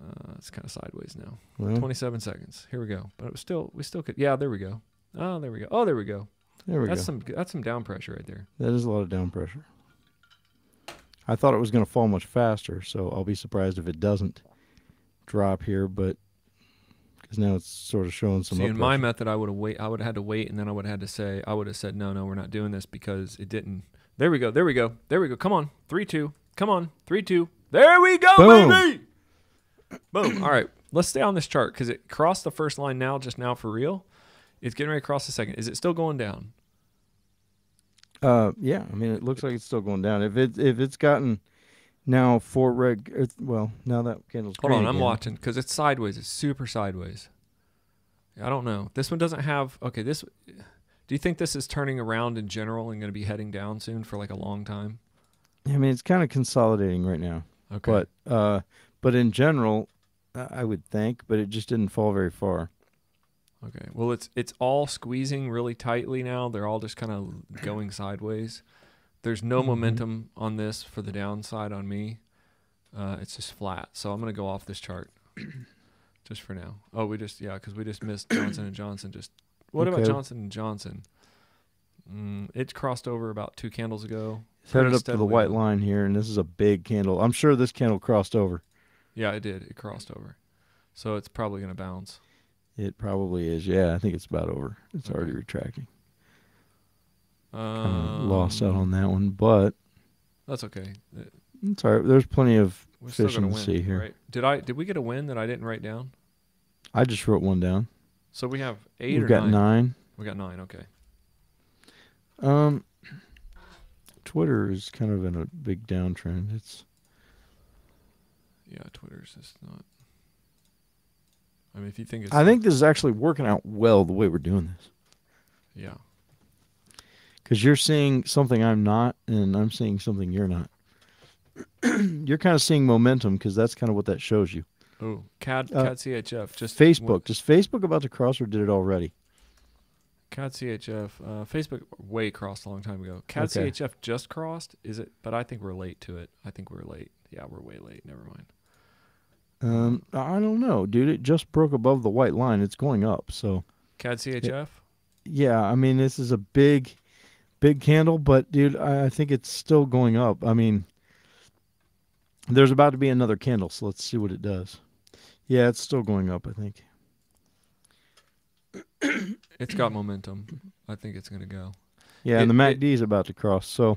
uh, it's kind of sideways now. Well, twenty-seven seconds. Here we go. But it was still we still could. Yeah, there we go. Oh, there we go. Oh, there we go. There we that's go. That's some that's some down pressure right there. That is a lot of down pressure. I thought it was going to fall much faster, so I'll be surprised if it doesn't drop here. But because now it's sort of showing some. See, in my method, I would have wait. I would have had to wait, and then I would have had to say, I would have said, no, no, we're not doing this because it didn't. There we go. There we go. There we go. Come on, three two. Come on, three two. There we go, Boom. baby. Boom. All right, let's stay on this chart because it crossed the first line now, just now for real. It's getting ready to cross the second. Is it still going down? Uh, yeah, I mean, it looks like it's still going down. If it if it's gotten now four red, well, now that candle's green. Hold on, I'm again. watching because it's sideways. It's super sideways. I don't know. This one doesn't have. Okay, this. Do you think this is turning around in general and going to be heading down soon for like a long time? I mean, it's kind of consolidating right now. Okay, but uh, but in general, I would think, but it just didn't fall very far. Okay. Well, it's it's all squeezing really tightly now. They're all just kind of going sideways. There's no mm-hmm. momentum on this for the downside on me. Uh, it's just flat. So I'm going to go off this chart just for now. Oh, we just, yeah, because we just missed Johnson and Johnson. Just What okay. about Johnson and Johnson? Mm, it crossed over about two candles ago. It's headed up to the white line here, and this is a big candle. I'm sure this candle crossed over. Yeah, it did. It crossed over. So it's probably going to bounce. It probably is, yeah. I think it's about over. It's okay. already retracting. Um, lost out on that one, but that's okay. It's all right. There's plenty of fish in the sea here. Right? Did I? Did we get a win that I didn't write down? I just wrote one down. So we have eight. We've or got nine. nine. We got nine. Okay. Um, Twitter is kind of in a big downtrend. It's yeah, Twitter's just not. I mean, if you think it's I think this is actually working out well the way we're doing this. Yeah. Because you're seeing something I'm not, and I'm seeing something you're not. You're kind of seeing momentum because that's kind of what that shows you. Oh, C A D, uh, C A D C H F. Just Facebook. Does Facebook about to cross or did it already? C A D C H F. Uh, Facebook way crossed a long time ago. C A D okay. C H F just crossed. Is it? But I think we're late to it. I think we're late. Yeah, we're way late. Never mind. Um, I don't know, dude. It just broke above the white line. It's going up, so. C A D C H F? It, yeah, I mean, this is a big, big candle, but, dude, I, I think it's still going up. I mean, there's about to be another candle, so let's see what it does. Yeah, it's still going up, I think. It's got momentum. I think it's going to go. Yeah, it, and the M A C D is about to cross, so.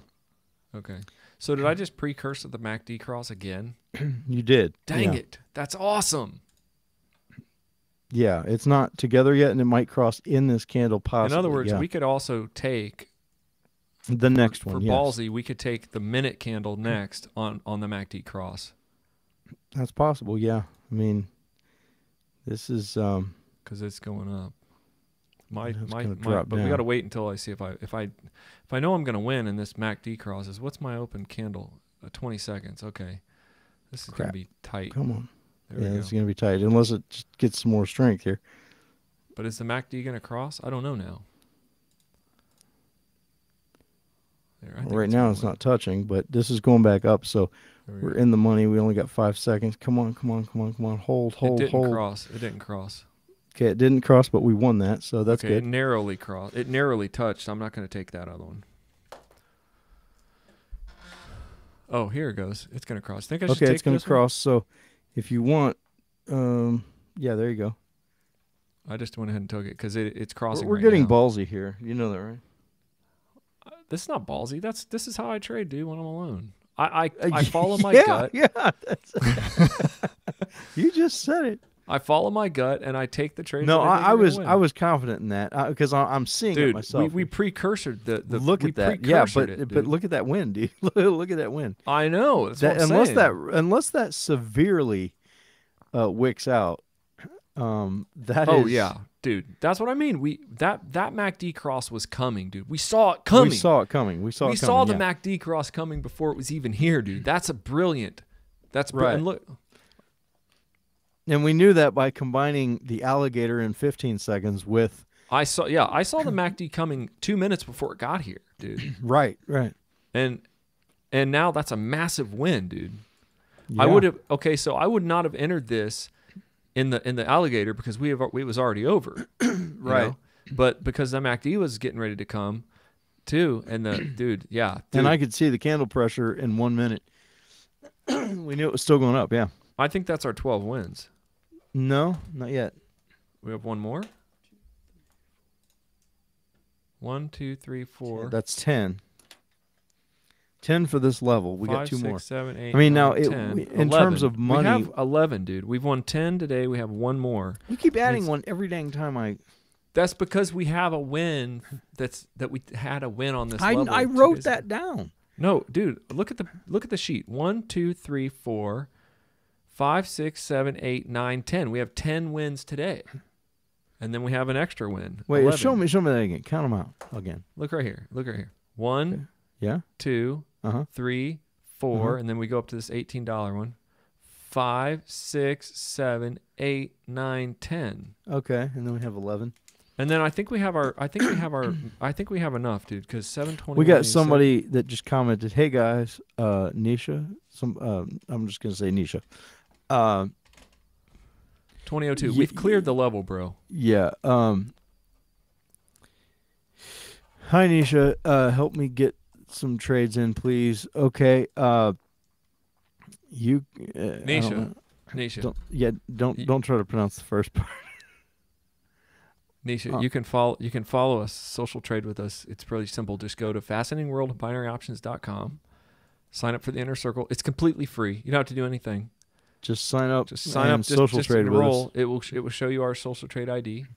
Okay. So did I just precursor the M A C D cross again? You did. Dang yeah. it. That's awesome. Yeah, it's not together yet, and it might cross in this candle possibly. In other words, yeah. we could also take... The next for, one, For yes. ballsy, we could take the minute candle next on, on the M A C D cross. That's possible, yeah. I mean, this is... um because it's going up. My, my, my, but down. we gotta wait until I see if I if I if I know I'm gonna win in this M A C D crosses. What's my open candle? Uh, Twenty seconds. Okay, this is Crap. gonna be tight. Come on, there yeah, it's go. gonna be tight unless it just gets some more strength here. But is the M A C D gonna cross? I don't know now. There, I think well, right it's now it's win. not touching, but this is going back up. So we we're go. in the money. We only got five seconds. Come on, come on, come on, come on. Hold, hold, it didn't hold. Cross. It didn't cross. Okay, it didn't cross, but we won that, so that's okay, good. It narrowly crossed. It narrowly touched. I'm not going to take that other one. Oh, here it goes. It's going to cross. Think I should okay, take it's going to cross. So, if you want, um, yeah, there you go. I just went ahead and took it because it, it's crossing. We're, we're right getting now. Ballsy here. You know that, right? Uh, this is not ballsy. That's this is how I trade, dude. When I'm alone, I I, I follow my yeah, gut. Yeah, that's you just said it. I follow my gut and I take the trade. No, I, I was win. I was confident in that because I'm seeing dude, it myself. Dude, we, we precursored the, the look at that. Yeah, but it, but look at that win, dude. Look at that win. I know. That's that, what I'm unless saying. that unless that severely uh, wicks out, um, that oh, is. Oh yeah, dude. That's what I mean. We that that M A C D cross was coming, dude. We saw it coming. We saw it coming. We saw we it coming, saw the yeah. M A C D cross coming before it was even here, dude. That's a brilliant. That's right. And look. And we knew that by combining the alligator in fifteen seconds with... I saw, yeah, I saw the M A C D coming two minutes before it got here, dude. Right, right. And and now that's a massive win, dude. Yeah. I would have, okay, so I would not have entered this in the in the alligator because we have it was already over, right? Know? But because the M A C D was getting ready to come too, and the dude, yeah, dude. And I could see the candle pressure in one minute. We knew it was still going up, yeah. I think that's our twelve wins. No, not yet. We have one more. One, two, three, four. Yeah, that's ten. Ten for this level. We Five, got two six, more. Seven, eight, I mean, nine, now it, we, in eleven. Terms of money, we have eleven, dude. We've won ten today. We have one more. You keep adding one every dang time. I. That's because we have a win. That's that we had a win on this I, level. I wrote that down. No, dude. Look at the look at the sheet. One, two, three, four. Five, six, seven, eight, nine, ten. We have ten wins today, and then we have an extra win. Wait, eleven. show me, show me that again. Count them out again. Look right here. Look right here. One, okay. yeah, two, uh-huh. three, four, uh-huh. and then we go up to this eighteen dollar one. Five, six, seven, eight, nine, ten. Okay, and then we have eleven. And then I think we have our. I think we have our. I think we have enough, dude. Because seven twenty. We got somebody that just commented, "Hey guys, uh, Nisha. Some. Uh, I'm just gonna say Nisha." Uh, twenty oh two. We've cleared the level, bro. Yeah. Um, hi, Nisha. Uh, help me get some trades in, please. Okay. Uh, you, uh, Nisha. Nisha. Don't, yeah. Don't don't try to pronounce the first part. Nisha, uh, you can follow. You can follow us. Social trade with us. It's pretty simple. Just go to fascinating world of binary options dot com. Sign up for the inner circle. It's completely free. You don't have to do anything. Just sign up. Just sign up. Just, social just trade enroll. With us. It will. It will show you our social trade I D,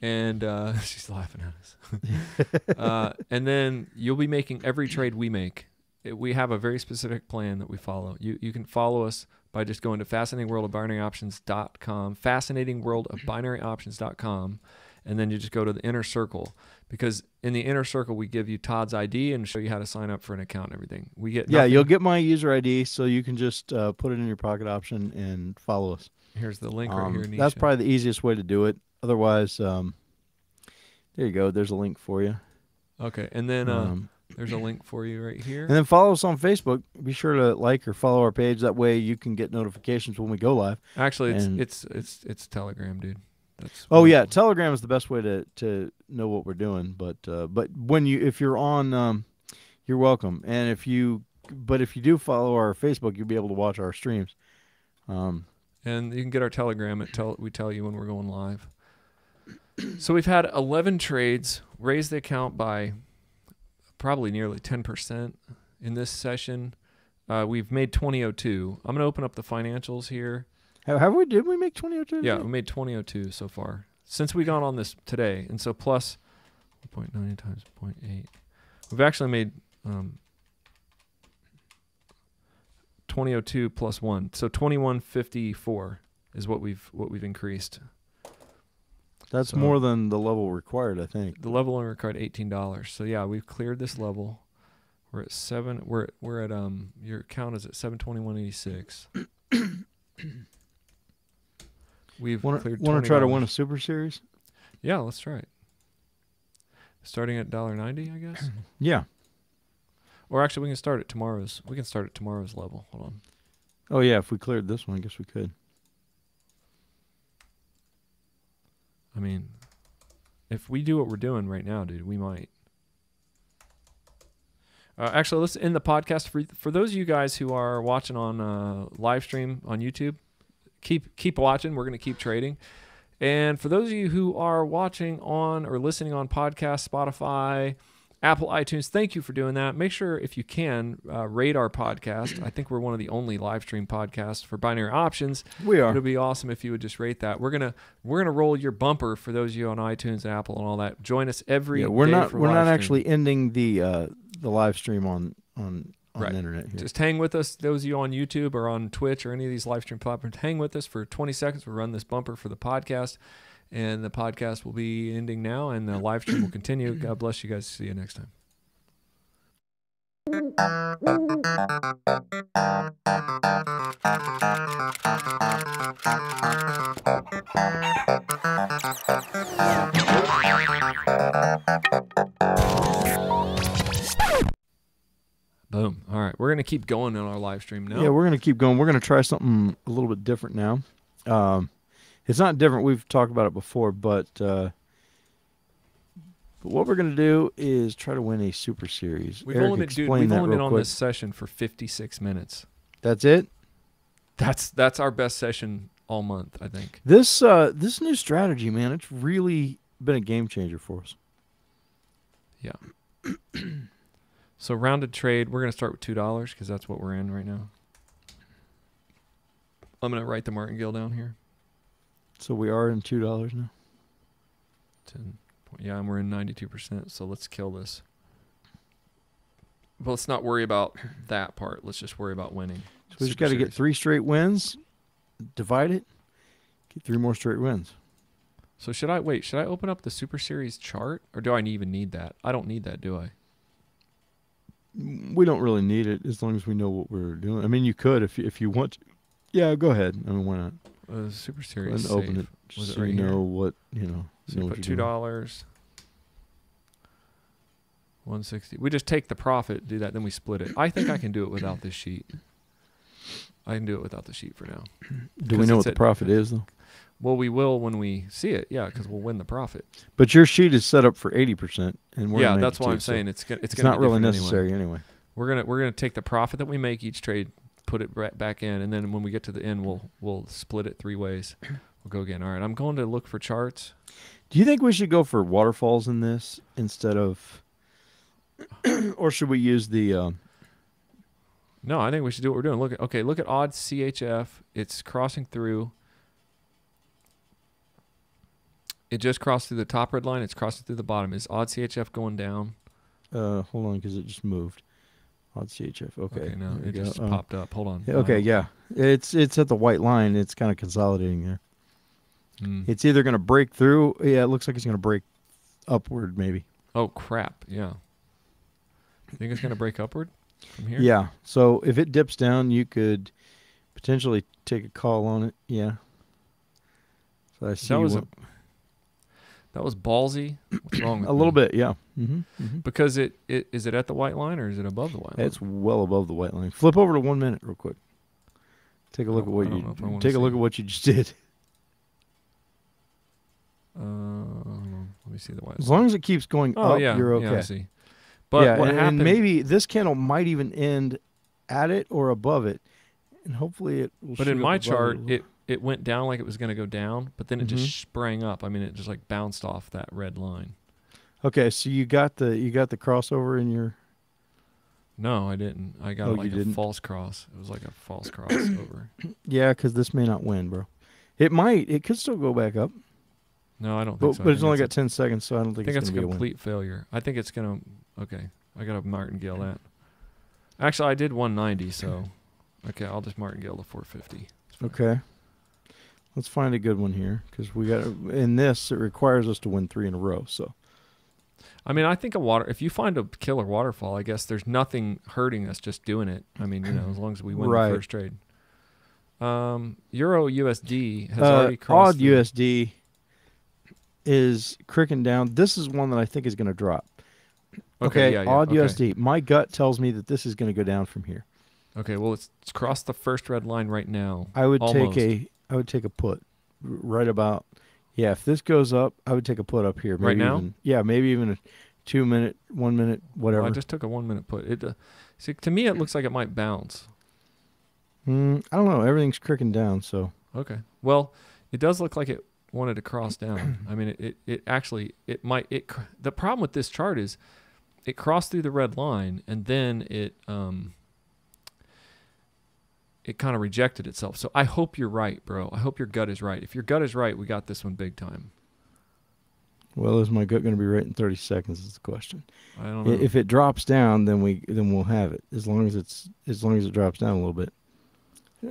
and uh, she's laughing at us. uh, and then you'll be making every trade we make. It, we have a very specific plan that we follow. You you can follow us by just going to fascinating world of binary options dot com, fascinating world of binary options dot com, and then you just go to the inner circle because in the inner circle we give you Todd's I D and show you how to sign up for an account and everything. We get nothing. Yeah, you'll get my user I D so you can just uh, put it in your Pocket Option and follow us. Here's the link um, right here. Nisha. That's probably the easiest way to do it. Otherwise, um, there you go. There's a link for you. Okay, and then. Uh, um, There's a link for you right here. And then follow us on Facebook. Be sure to like or follow our page. That way you can get notifications when we go live. Actually, it's and it's it's it's Telegram, dude. That's oh yeah, Telegram is the best way to to know what we're doing. But uh, but when you if you're on, um, you're welcome. And if you but if you do follow our Facebook, you'll be able to watch our streams. Um, and you can get our Telegram. It tell we tell you when we're going live. So we've had eleven trades. Raise the account by. Probably nearly ten percent in this session. Uh, we've made twenty oh two. I'm going to open up the financials here. Have, have we? Did we make twenty oh two? Yeah, we made twenty oh two so far since we got on this today. And so plus one point nine times zero point eight. We've actually made um, twenty oh two plus one, so twenty-one fifty-four is what we've what we've increased. That's so, more than the level required, I think. The level only required eighteen dollars. So yeah, we've cleared this level. We're at seven. We're we're at um. Your account is at seven twenty one eighty six. We've wanna, cleared. Want to try to win a super series? Yeah, let's try it. Starting at dollar ninety, I guess. Yeah. Or actually, we can start at tomorrow's. We can start at tomorrow's level. Hold on. Oh yeah, if we cleared this one, I guess we could. I mean, if we do what we're doing right now, dude, we might. Uh, actually, let's end the podcast. For for those of you guys who are watching on uh, live stream on YouTube, keep keep watching. We're going to keep trading. And for those of you who are watching on or listening on podcasts, Spotify, Apple, iTunes, thank you for doing that. Make sure, if you can, uh, rate our podcast. I think we're one of the only live stream podcasts for binary options. We are. It would be awesome if you would just rate that. We're gonna we're gonna roll your bumper for those of you on iTunes and Apple and all that. Join us every. Yeah, we're day not for we're live not stream. actually ending the uh, the live stream on on. On right. the internet here. Just hang with us. Those of you on YouTube or on Twitch or any of these live stream platforms, hang with us for twenty seconds. We'll run this bumper for the podcast, and the podcast will be ending now, and the live stream will continue. God bless you guys. See you next time. Boom. All right. We're going to keep going on our live stream now. Yeah, we're going to keep going. We're going to try something a little bit different now. Um, it's not different. We've talked about it before, but, uh, but what we're going to do is try to win a Super Series. We've Eric, only been, dude, we've only been on quick. this session for fifty-six minutes. That's it? That's that's our best session all month, I think. This, uh, this new strategy, man, it's really been a game changer for us. Yeah. So rounded trade, we're going to start with two dollars because that's what we're in right now. I'm going to write the martingale down here. So we are in two dollars now? ten. Yeah, and we're in ninety-two percent, so let's kill this. But let's not worry about that part. Let's just worry about winning. So we just got to get three straight wins, divide it, get three more straight wins. So should I, wait, should I open up the Super Series chart? Or do I even need that? I don't need that, do I? We don't really need it as long as we know what we're doing. I mean, you could if you, if you want to. Yeah, go ahead. I mean, why not? Uh, Super Series. Go ahead and open it just so you know what, you know. So you put two dollars. one sixty. We just take the profit, do that, then we split it. I think I can do it without this sheet. I can do it without the sheet for now. Do we know what the profit is, though? Well, we will when we see it, yeah, because we'll win the profit. But your sheet is set up for eighty percent, and we're yeah, that's why I'm so saying it's gonna, it's, it's gonna not be really necessary anyway. anyway. We're gonna we're gonna take the profit that we make each trade, put it right back in, and then when we get to the end, we'll we'll split it three ways. We'll go again. All right, I'm going to look for charts. Do you think we should go for waterfalls in this instead of, or should we use the? Um, no, I think we should do what we're doing. Look at okay, look at odds C H F. It's crossing through. It just crossed through the top red line. It's crossing through the bottom. Is odd C H F going down? Uh, hold on, because it just moved. Odd C H F. Okay. Okay, no, it just um, popped up. Hold on. Okay, um, yeah, it's it's at the white line. It's kind of consolidating there. Mm. It's either going to break through. Yeah, it looks like it's going to break upward, maybe. Oh crap! Yeah. You think it's going to break upward from here? Yeah. So if it dips down, you could potentially take a call on it. Yeah. So I see. That was what, a, That was ballsy. What's wrong with A me? little bit, yeah. Mm-hmm, mm-hmm. Because it, it is it at the white line or is it above the white line? It's well above the white line. Flip over to one minute real quick. Take a look oh, at what you take a look that. at what you just did. Uh, let me see the white line. As long as it keeps going oh, up, yeah, you're okay. Yeah, I see. But yeah, what and, happened? And maybe this candle might even end at it or above it, and hopefully it will. But in my chart, it. it It went down like it was going to go down, but then it mm-hmm. just sprang up. I mean, it just like bounced off that red line. Okay, so you got the you got the crossover in your. No, I didn't. I got oh, like a didn't? false cross. It was like a false crossover. Yeah, because this may not win, bro. It might. It could still go back up. No, I don't think but, so. But it's only got ten seconds, so I don't think. I think it's, it's a complete a failure. I think it's gonna. Okay, I got to martingale that. Actually, I did one ninety, so okay, I'll just martingale the four fifty. Okay. Let's find a good one here, because we got in this. It requires us to win three in a row. So, I mean, I think a water. If you find a killer waterfall, I guess there's nothing hurting us just doing it. I mean, you know, as long as we win right. the first trade. Um, Euro U S D has uh, already crossed. Odd the, U S D is cricking down. This is one that I think is going to drop. Okay, okay yeah, yeah, odd okay. U S D. My gut tells me that this is going to go down from here. Okay, well, it's, it's crossed the first red line right now. I would almost. take a. I would take a put right about Yeah, if this goes up, I would take a put up here. Maybe right now? Even, yeah, maybe even a two-minute, one-minute, whatever. Well, I just took a one-minute put. It uh, see, to me, it looks like it might bounce. Mm, I don't know. Everything's cricking down, so. Okay. Well, it does look like it wanted to cross down. I mean, it, it, it actually, it might, it. The problem with this chart is it crossed through the red line, and then it um. it kind of rejected itself. So I hope you're right, bro. I hope your gut is right. If your gut is right, we got this one big time. Well, is my gut going to be right in thirty seconds is the question. I don't know. If it drops down, then we then we'll have it. As long as it's as long as it drops down a little bit.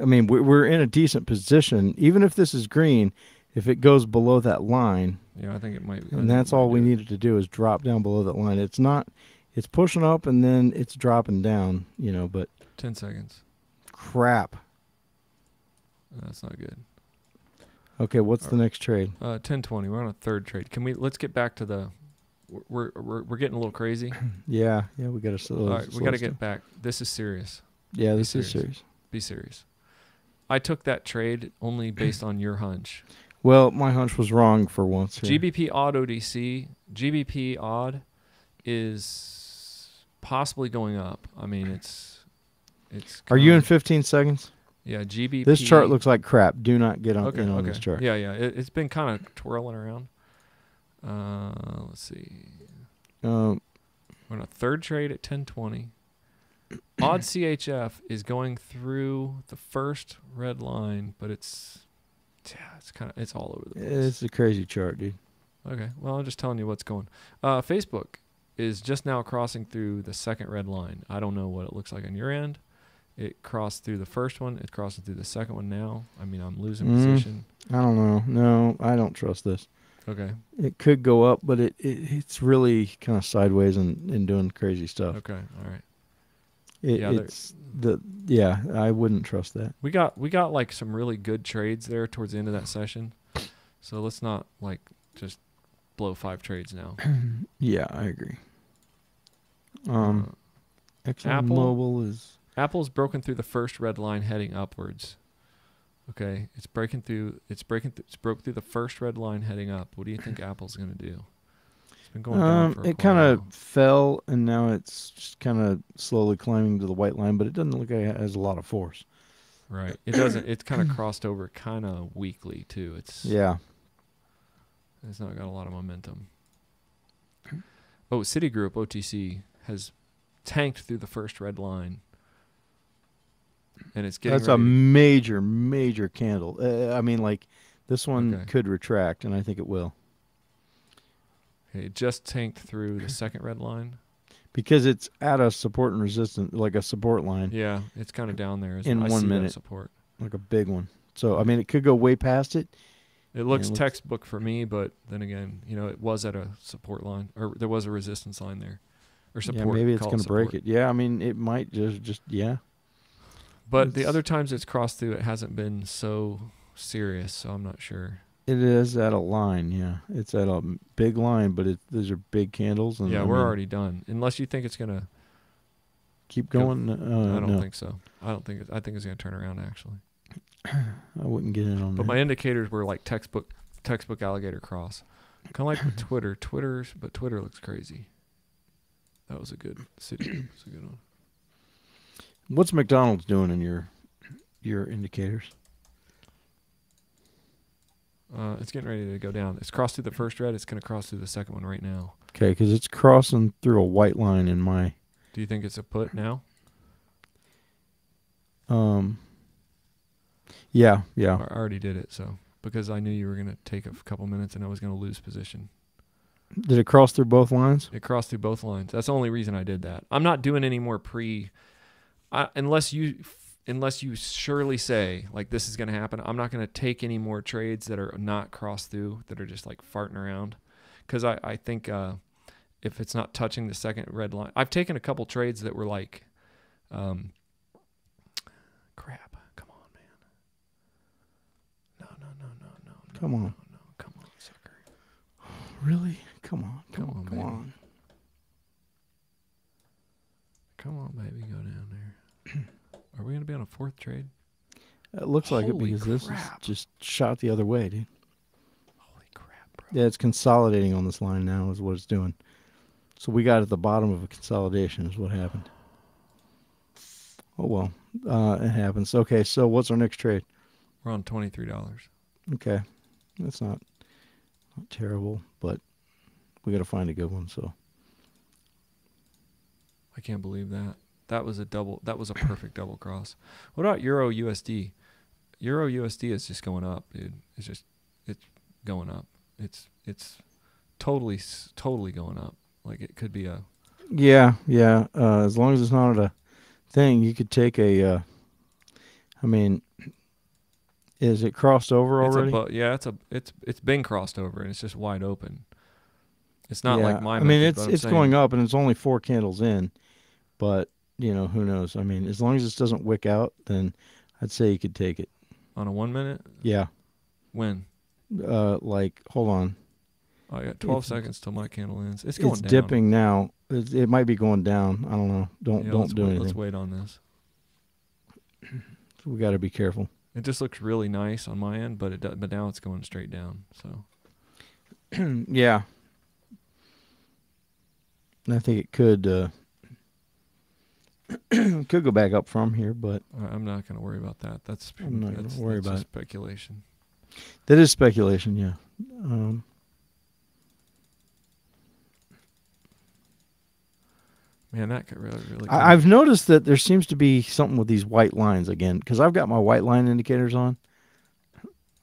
I mean, we're in a decent position. Even if this is green, if it goes below that line, yeah, I think it might. And that's all we needed to do is drop down below that line. It's not. It's pushing up and then it's dropping down. You know, but ten seconds. Crap. That's not good. Okay, what's the next trade? Uh, ten twenty. We're on a third trade. Can we? Let's get back to the. We're we're we're getting a little crazy. yeah, yeah, we got to. All right, we got to get back. This is serious. Yeah, this is serious. Be serious. I took that trade only based on your hunch. Well, my hunch was wrong for once. Here. G B P odd O D C. G B P odd is possibly going up. I mean, it's. It's Are you in fifteen seconds? Yeah, G B P. This chart looks like crap. Do not get on, okay, in on okay. this chart. Yeah, yeah. It, it's been kind of twirling around. Uh, let's see. Um, We're on a third trade at ten twenty. Odd C H F is going through the first red line, but it's yeah, it's kind of it's all over the place. It's a crazy chart, dude. Okay. Well, I'm just telling you what's going. Uh, Facebook is just now crossing through the second red line. I don't know what it looks like on your end. It crossed through the first one. It's crossing through the second one now. I mean, I'm losing mm, position. I don't know. No, I don't trust this. Okay. It could go up, but it, it it's really kind of sideways and, and doing crazy stuff. Okay. All right. It, yeah, it's the yeah. I wouldn't trust that. We got we got like some really good trades there towards the end of that session. So let's not like just blow five trades now. yeah, I agree. Um, uh, Apple Mobile is. Apple's broken through the first red line heading upwards. Okay, it's breaking through. It's breaking. Th it's broke through the first red line heading up. What do you think Apple's going to do? It's been going um, down for a It kind of fell, and now it's just kind of slowly climbing to the white line, but it doesn't look like it has a lot of force. Right. It doesn't. It's kind of crossed over, kind of weakly too. It's yeah. It's not got a lot of momentum. Oh, Citigroup O T C has tanked through the first red line. And it's getting that's ready. A major, major candle. Uh, I mean, like, this one okay. could retract, and I think it will. Okay, it just tanked through the second red line. Because it's at a support and resistance, like a support line. Yeah, it's kind of down there. Isn't in it? one I see minute. Support. Like a big one. So, I mean, it could go way past it. It looks, it looks textbook for me, but then again, you know, it was at a support line, or there was a resistance line there. Or support. Yeah, maybe it's going it to break it. Yeah, I mean, it might just, just yeah. But it's, the other times it's crossed through, it hasn't been so serious, so I'm not sure. It is at a line, yeah. It's at a big line, but it, those are big candles. And yeah, I we're mean, already done. Unless you think it's going to... Keep going? Go, uh, I don't no. think so. I don't think it's, I think it's going to turn around, actually. I wouldn't get in on but that. But my indicators were like textbook textbook alligator cross. Kind of like Twitter. Twitter, but Twitter looks crazy. That was a good city. That's a good one. What's McDonald's doing in your your indicators? Uh, it's getting ready to go down. It's crossed through the first red. It's going to cross through the second one right now. Okay, because it's crossing through a white line in my... Do you think it's a put now? Um. Yeah, yeah. I already did it, so because I knew you were going to take a couple minutes and I was going to lose position. Did it cross through both lines? It crossed through both lines. That's the only reason I did that. I'm not doing any more pre... I, unless you unless you surely say, like, this is going to happen, I'm not going to take any more trades that are not crossed through, that are just, like, farting around. Because I, I think uh, if it's not touching the second red line... I've taken a couple trades that were like... Um, crap. Come on, man. No, no, no, no, no, no. Come on. No, no, come on, sucker. Really? Come on. Come, come on, come on. Come on, baby, go down there. Are we going to be on a fourth trade? It looks Holy like it because crap. This is just shot the other way, dude. Holy Yeah, it's consolidating on this line now is what it's doing. So we got at the bottom of a consolidation is what happened. Oh, well, uh, it happens. Okay, so what's our next trade? We're on twenty-three dollars. Okay, that's not, not terrible, but we got to find a good one, so. I can't believe that. That was a double. That was a perfect double cross. What about Euro U S D? Euro U S D is just going up, dude. It's just, it's going up. It's, it's totally, totally going up. Like it could be a. Yeah, yeah. Uh, as long as it's not a thing, you could take a. Uh, I mean, is it crossed over already? It's above, yeah, it's a. It's it's been crossed over and it's just wide open. It's not yeah. like my. I mean, it's it's saying. going up and it's only four candles in, but. You know, who knows? I mean, as long as this doesn't wick out, then I'd say you could take it. On a one minute? Yeah. When? Uh, like, hold on. Oh, I got twelve it's, seconds till my candle ends. It's going it's down. It's dipping now. It, it might be going down. I don't know. Don't yeah, don't do wait, anything. Let's wait on this. We got to be careful. It just looks really nice on my end, but it does, but now it's going straight down. So. Yeah. And I think it could. Uh, could go back up from here, but I'm not going to worry about that. That's I'm not going to worry about it. Speculation. That is speculation, yeah. Um, Man, that could really. really I, I've noticed that there seems to be something with these white lines again, because I've got my white line indicators on.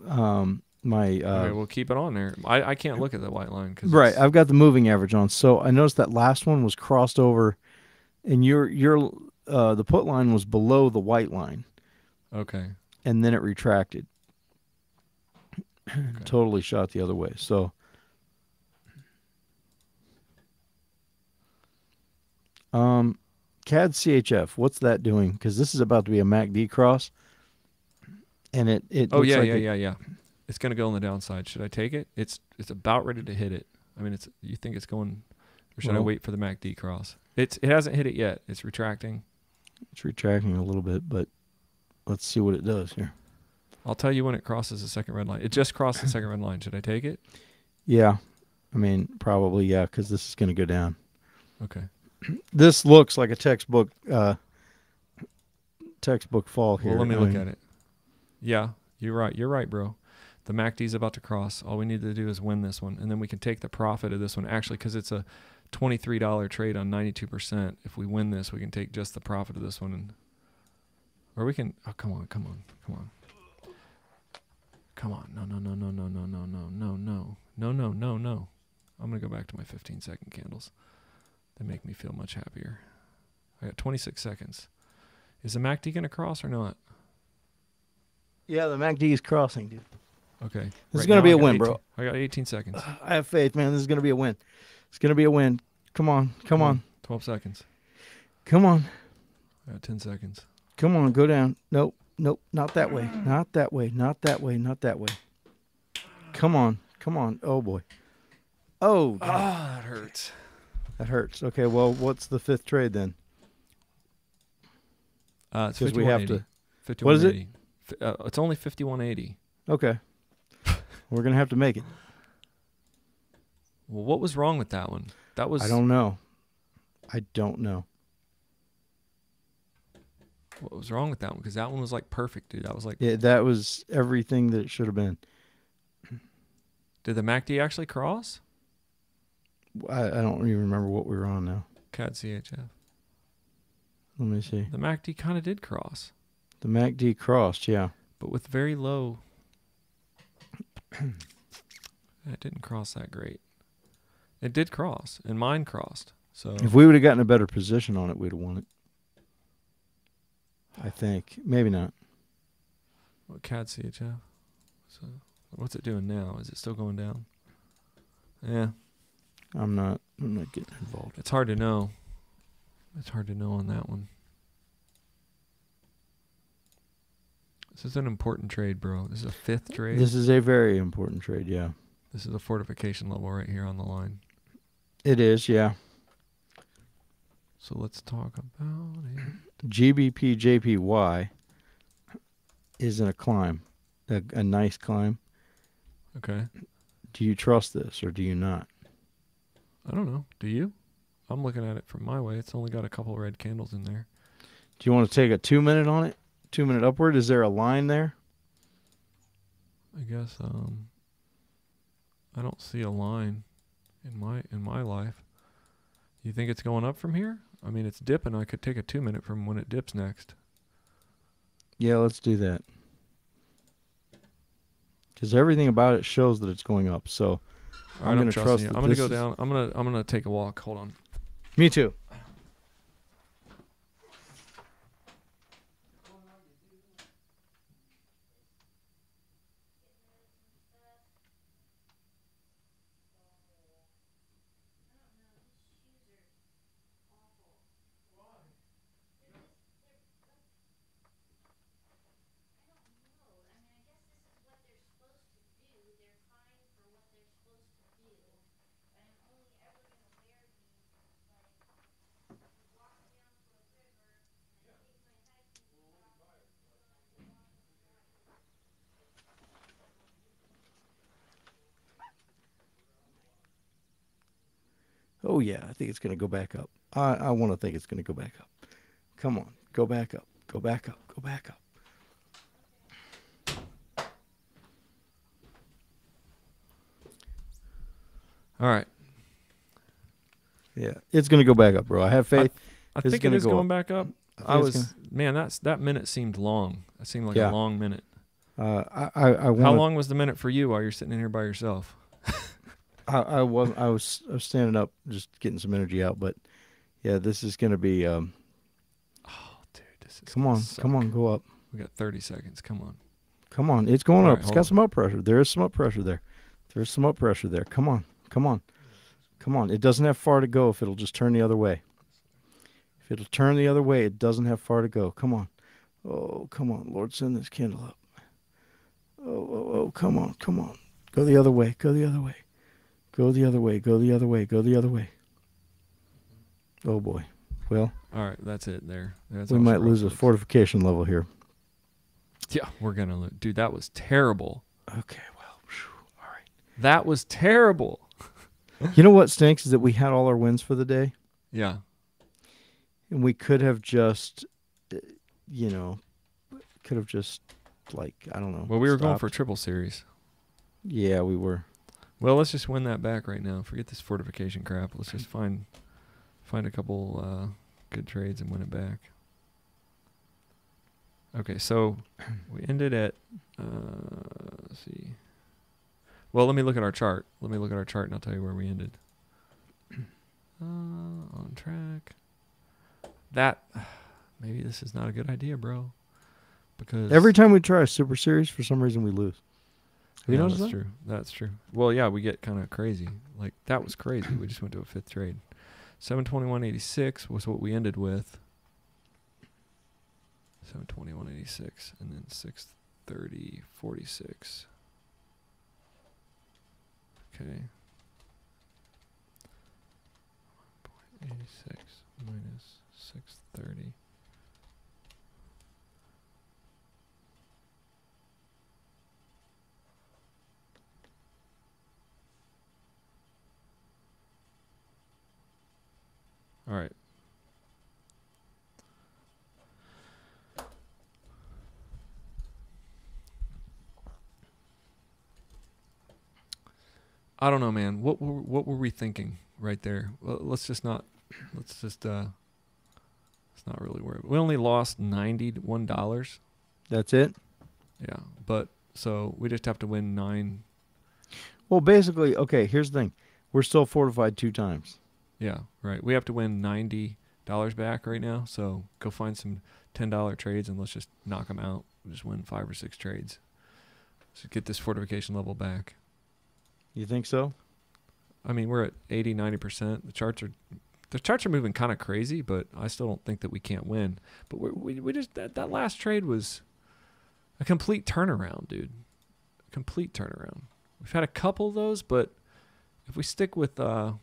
Um, my uh, okay, well, keep it on there. I I can't look at the white line because right. I've got the moving average on, so I noticed that last one was crossed over. And your your uh, the put line was below the white line. Okay. And then it retracted. Okay. Totally shot the other way. So um, C A D C H F, what's that doing? Because this is about to be a M A C D cross. And it, it oh, looks yeah, like yeah, it, yeah, yeah. It's going to go on the downside. Should I take it? It's it's about ready to hit it. I mean, it's you think it's going, or should well, I wait for the M A C D cross? It's, it hasn't hit it yet. It's retracting. It's retracting a little bit, but let's see what it does here. I'll tell you when it crosses the second red line. It just crossed the second red line. Should I take it? Yeah. I mean, probably, yeah, because this is going to go down. Okay. This looks like a textbook uh, textbook fall here. Well, let me I mean, look at it. Yeah, you're right. You're right, bro. The M A C D is about to cross. All we need to do is win this one, and then we can take the profit of this one, actually, because it's a twenty-three dollar trade on ninety-two percent. If we win this, we can take just the profit of this one. And, or we can... Oh, come on, come on, come on. Come on. No, no, no, no, no, no, no, no, no, no. No, no, no, no. I'm going to go back to my fifteen second candles. They make me feel much happier. I got twenty-six seconds. Is the M A C D going to cross or not? Yeah, the M A C D is crossing, dude. Okay. This right is going to be a win, bro. I got eighteen seconds. Uh, I have faith, man. This is going to be a win. It's going to be a win. Come on. Come on. twelve seconds. Come on. I got ten seconds. Come on. Go down. Nope. Nope. Not that way. Not that way. Not that way. Not that way. Come on. Come on. Oh, boy. Oh, God. Ah, that hurts. That hurts. Okay, well, what's the fifth trade then? Uh, it's we have to. What is it? Uh, it's only fifty-one eighty. Okay. We're going to have to make it. Well, what was wrong with that one? That was I don't know. I don't know. What was wrong with that one? Because that one was like perfect, dude. That was like yeah, that was everything that it should have been. Did the M A C D actually cross? I, I don't even remember what we were on now. C A D C H F. Let me see. The M A C D kind of did cross. The M A C D crossed, yeah, but with very low. That didn't cross that great. It did cross, and mine crossed. So if we would have gotten a better position on it, we'd have won it. I think. Maybe not. What C A D C H F? So what's it doing now? Is it still going down? Yeah. I'm not I'm not getting involved. It's hard to know. It's hard to know on that one. This is an important trade, bro. This is a fifth trade. This is a very important trade, yeah. This is a fortification level right here on the line. It is, yeah. So let's talk about it. G B P J P Y is in a climb, a, a nice climb. Okay. Do you trust this or do you not? I don't know. Do you? I'm looking at it from my way. It's only got a couple red candles in there. Do you want to take a two-minute on it? Two-minute upward? Is there a line there? I guess um, I don't see a line in my in my life. You think it's going up from here? I mean, it's dipping. I could take a two-minute from when it dips next. Yeah, let's do that. Because everything about it shows that it's going up. So I'm going to trust you. I'm going to go down. I'm going to I'm going to take a walk. Hold on. Me too. Oh, yeah, I think it's going to go back up. I, I want to think it's going to go back up. Come on, go back up, go back up, go back up. All right. Yeah, it's going to go back up, bro. I have faith. I, I it's think it is go going up. back up. I, I was, gonna... man, that's, that minute seemed long. That seemed like yeah. a long minute. Uh, I, I, I wanna... How long was the minute for you while you're sitting in here by yourself? I, I was I was I was standing up, just getting some energy out, but yeah, this is gonna be. Um, oh, dude, this is. Come on, suck. come on, go up. We got thirty seconds. Come on, come on, it's going All up. Right, it's got on. some up pressure. There is some up pressure there. There's some up pressure there. Come on, come on, come on. It doesn't have far to go if it'll just turn the other way. If it'll turn the other way, it doesn't have far to go. Come on, oh come on, Lord, send this candle up. Oh oh oh, come on, come on, go the other way, go the other way. Go the other way, go the other way, go the other way. Oh, boy. Well. All right, that's it there. That's we might lose a fortification level here. Yeah, we're going to lose. Dude, that was terrible. Okay, well, whew, all right. That was terrible. You know what stinks is that we had all our wins for the day. Yeah. And we could have just, you know, could have just, like, I don't know. Well, we were stopped. going for triple series. Yeah, we were. Well, let's just win that back right now. Forget this fortification crap. Let's just find find a couple uh, good trades and win it back. Okay, so we ended at, uh, let's see. Well, let me look at our chart. Let me look at our chart and I'll tell you where we ended. Uh, on track. That, maybe this is not a good idea, bro. Because every time we try a super series, for some reason we lose. You yeah, know that's that? true. That's true. Well, yeah, we get kind of crazy. Like, that was crazy. We just went to a fifth trade. seven twenty-one eighty-six was what we ended with. seven twenty-one eighty-six. And then six thirty forty-six. Okay. one point eight six minus six thirty. All right. I don't know, man. What were, what were we thinking right there? Well, let's just not. Let's just. Uh, let's not really worry. We only lost ninety-one dollars. That's it. Yeah, but so we just have to win nine. Well, basically, okay. Here's the thing: we're still fortified two times. Yeah, right. We have to win ninety dollars back right now, so go find some ten dollar trades and let's just knock them out. We'll just win five or six trades. So get this fortification level back. You think so? I mean, we're at eighty, ninety percent. The charts are the charts are moving kind of crazy, but I still don't think that we can't win. But we we, we just that, that last trade was a complete turnaround, dude. A complete turnaround. We've had a couple of those, but if we stick with uh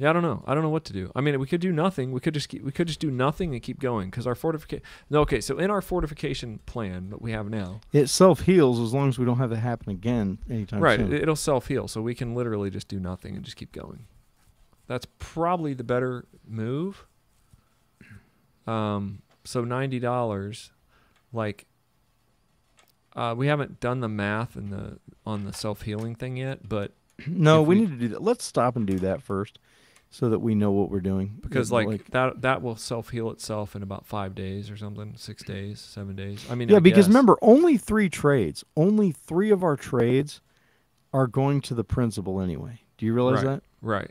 Yeah, I don't know. I don't know what to do. I mean, we could do nothing. We could just keep, we could just do nothing and keep going because our fortification. No, okay. So in our fortification plan that we have now, it self heals as long as we don't have that happen again anytime right, soon. Right. It'll self heal, so we can literally just do nothing and just keep going. That's probably the better move. Um. So ninety dollars, like. Uh, we haven't done the math and the on the self healing thing yet, but no, we, we need to do that. Let's stop and do that first, so that we know what we're doing. Because like, like that that will self heal itself in about five days or something, six days, seven days. I mean, yeah, I because guess. remember, only three trades, only three of our trades are going to the principal anyway. Do you realize right, that? Right,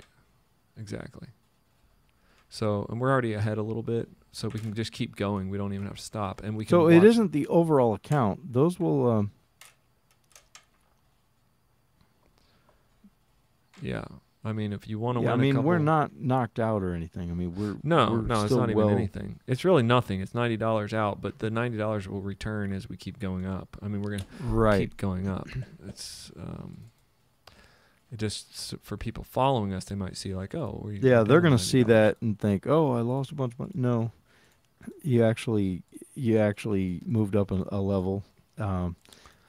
exactly. So, and we're already ahead a little bit. So we can just keep going. We don't even have to stop, and we can. So it isn't the overall account. Those will. Um... Yeah, I mean, if you want to. Yeah, win I mean, a we're not knocked out or anything. I mean, we're no, we're no. It's not well... even anything. It's really nothing. It's ninety dollars out, but the ninety dollars will return as we keep going up. I mean, we're gonna right. keep going up. It's. Um... It just for people following us, they might see like, oh, were you yeah, they're gonna see that and think, oh, I lost a bunch of money. No, you actually, you actually moved up a, a level um,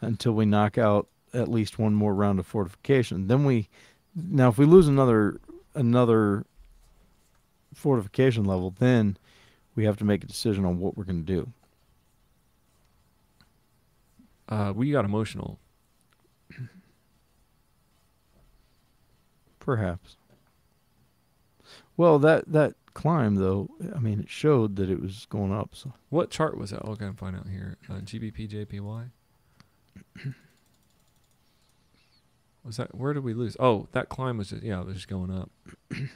until we knock out at least one more round of fortification. Then we, now if we lose another another fortification level, then we have to make a decision on what we're gonna do. Uh, we got emotional. Perhaps. Well, that that climb though, I mean, it showed that it was going up. So what chart was that? Okay, I'm find out here. Uh, G B P J P Y. Was that? Where did we lose? Oh, that climb was just, yeah, it was just going up. Yeah,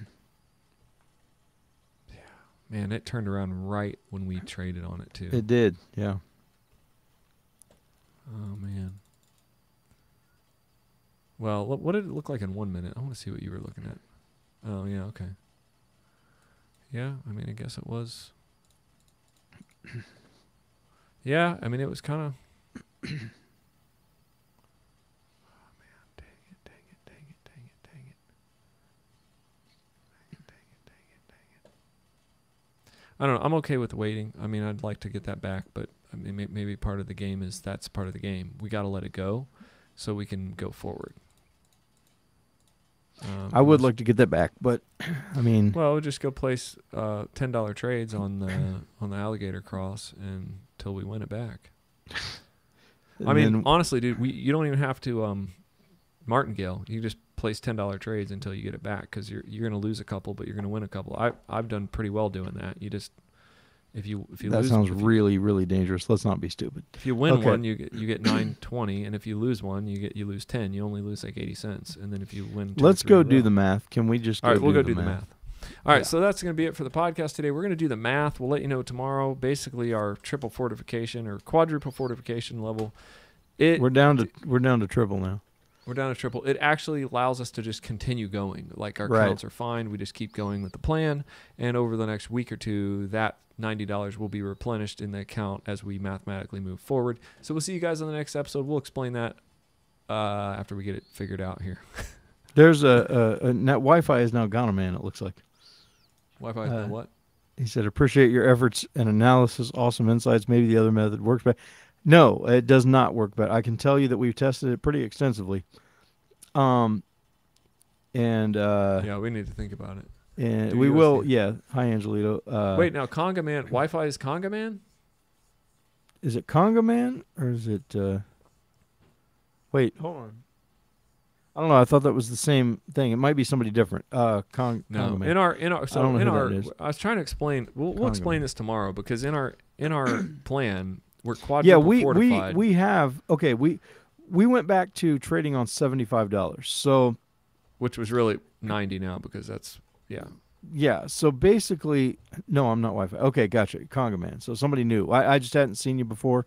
man, it turned around right when we traded on it too. It did, yeah. Oh man. Well, what did it look like in one minute? I want to see what you were looking at. Oh, yeah, okay. Yeah, I mean, I guess it was. Yeah, I mean, it was kind of. Oh, man, dang it, dang it, dang it, dang it, dang it. Dang it, dang it, dang it, dang it. I don't know. I'm okay with waiting. I mean, I'd like to get that back, but I mean, maybe part of the game is that's part of the game. We got to let it go so we can go forward. Um, I would like to get that back, but I mean, well, we'll just go place uh, ten dollar trades on the on the alligator cross until we win it back. I mean, honestly, dude, we you don't even have to um, martingale. You just place ten dollar trades until you get it back because you're you're gonna lose a couple, but you're gonna win a couple. I I've done pretty well doing that. You just if you if you that lose, sounds if really you, really dangerous. Let's not be stupid. If you win okay. one, you get you get nine twenty, and if you lose one, you get you lose ten. You only lose like eighty cents, and then if you win, two let's go do the math. Can we just? All right, we'll go do the math. All right, so that's going to be it for the podcast today. We're going to do the math. We'll let you know tomorrow. Basically, our triple fortification or quadruple fortification level. It we're down to we're down to triple now. We're down to triple. It actually allows us to just continue going. Like our right. counts are fine. We just keep going with the plan. And over the next week or two, that ninety dollars will be replenished in the account as we mathematically move forward. So we'll see you guys on the next episode. We'll explain that uh, after we get it figured out here. There's a, a, a net Wi-Fi is now gone, man, it looks like. Wi-Fi is uh, now what? He said, appreciate your efforts and analysis. Awesome insights. Maybe the other method works better. No, it does not work, but I can tell you that we've tested it pretty extensively. Um, and uh, yeah, we need to think about it. And Do we will, think? yeah. Hi, Angelito. Uh, Wait, now Conga Man, Wi-Fi is Conga Man? Is it Conga Man or is it? Uh... Wait, hold on. I don't know. I thought that was the same thing. It might be somebody different. Uh, Cong no. Conga Man. In our in our so I don't know in our, that is. I was trying to explain. We'll, we'll explain Man. this tomorrow because in our in our plan. We're quadruple yeah, we, fortified. we we have okay. We we went back to trading on seventy-five dollars, so which was really ninety now because that's yeah yeah. So basically, no, I'm not Wi-Fi. Okay, gotcha, Conga Man. So somebody new. I I just hadn't seen you before,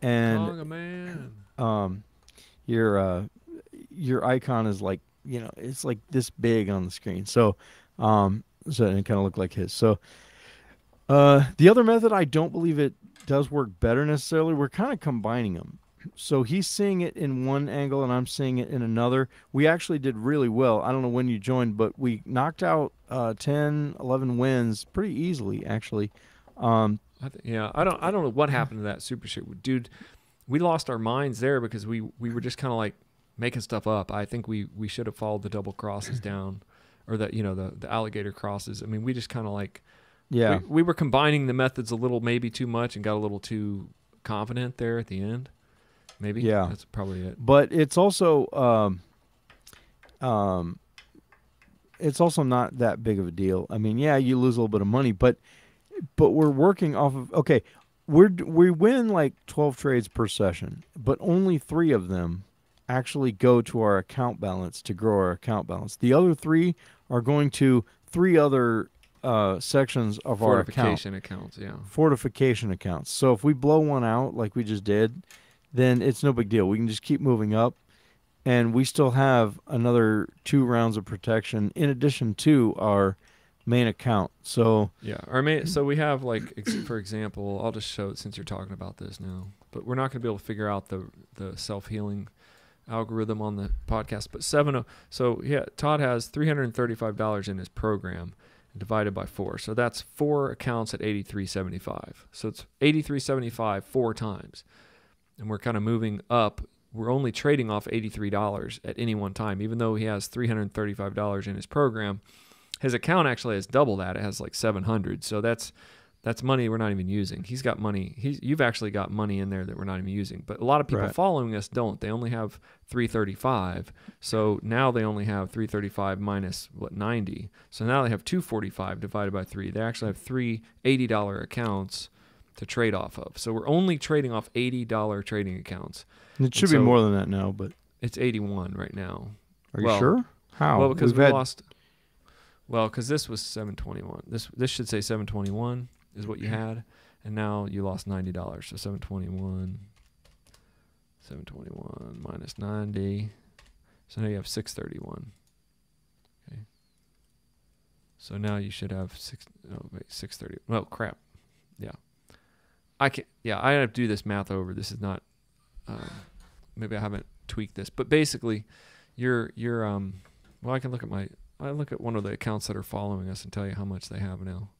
and Conga Man. Um, your uh your icon is like you know it's like this big on the screen. So um so it kind of looked like his. So uh the other method I don't believe it does work better necessarily. We're kind of combining them. So he's seeing it in one angle and I'm seeing it in another. We actually did really well. I don't know when you joined, but we knocked out uh, ten, eleven wins pretty easily, actually. Um, I th yeah, I don't, I don't know what happened to that super shit. Dude, we lost our minds there because we, we were just kind of like making stuff up. I think we, we should have followed the double crosses down, or the, you know, the, the alligator crosses. I mean, we just kind of like, yeah, we, we were combining the methods a little, maybe too much, and got a little too confident there at the end. Maybe. Yeah, that's probably it. But it's also, um, um, it's also not that big of a deal. I mean, yeah, you lose a little bit of money, but, but we're working off of, okay, we're, we win like twelve trades per session, but only three of them actually go to our account balance to grow our account balance. The other three are going to three other uh, sections of our account. Fortification accounts, yeah. Fortification accounts. So if we blow one out like we just did, then it's no big deal. We can just keep moving up, and we still have another two rounds of protection in addition to our main account. So yeah, our main. So we have, like, for example, I'll just show it since you're talking about this now. But we're not going to be able to figure out the the self healing algorithm on the podcast. But seven. So yeah, Todd has three hundred thirty-five dollars in his program, divided by four. So that's four accounts at eighty-three seventy-five. So it's eighty-three seventy-five four times. And we're kind of moving up. We're only trading off eighty-three dollars at any one time, even though he has three hundred thirty-five dollars in his program. His account actually has double that. It has like seven hundred. So that's that's money we're not even using. He's got money. He's, you've actually got money in there that we're not even using. But a lot of people right. following us don't. They only have three thirty-five. So now they only have three thirty-five minus, what, ninety. So now they have two forty-five divided by three. They actually have three eighty dollar accounts to trade off of. So we're only trading off eighty dollar trading accounts. It should so be more than that now, but it's eighty-one right now. Are you well, sure? How? Well, because We've we had... lost. Well, because this was seven twenty-one. This this should say seven twenty-one is what you had, and now you lost ninety dollars. So seven twenty-one, seven twenty-one minus ninety. So now you have six thirty-one. Okay. So now you should have six. Oh wait, six thirty. Oh crap. Yeah. I can, yeah, I have to do this math over. This is not, um, maybe I haven't tweaked this, but basically, you're you're um, well, I can look at my, I look at one of the accounts that are following us and tell you how much they have now.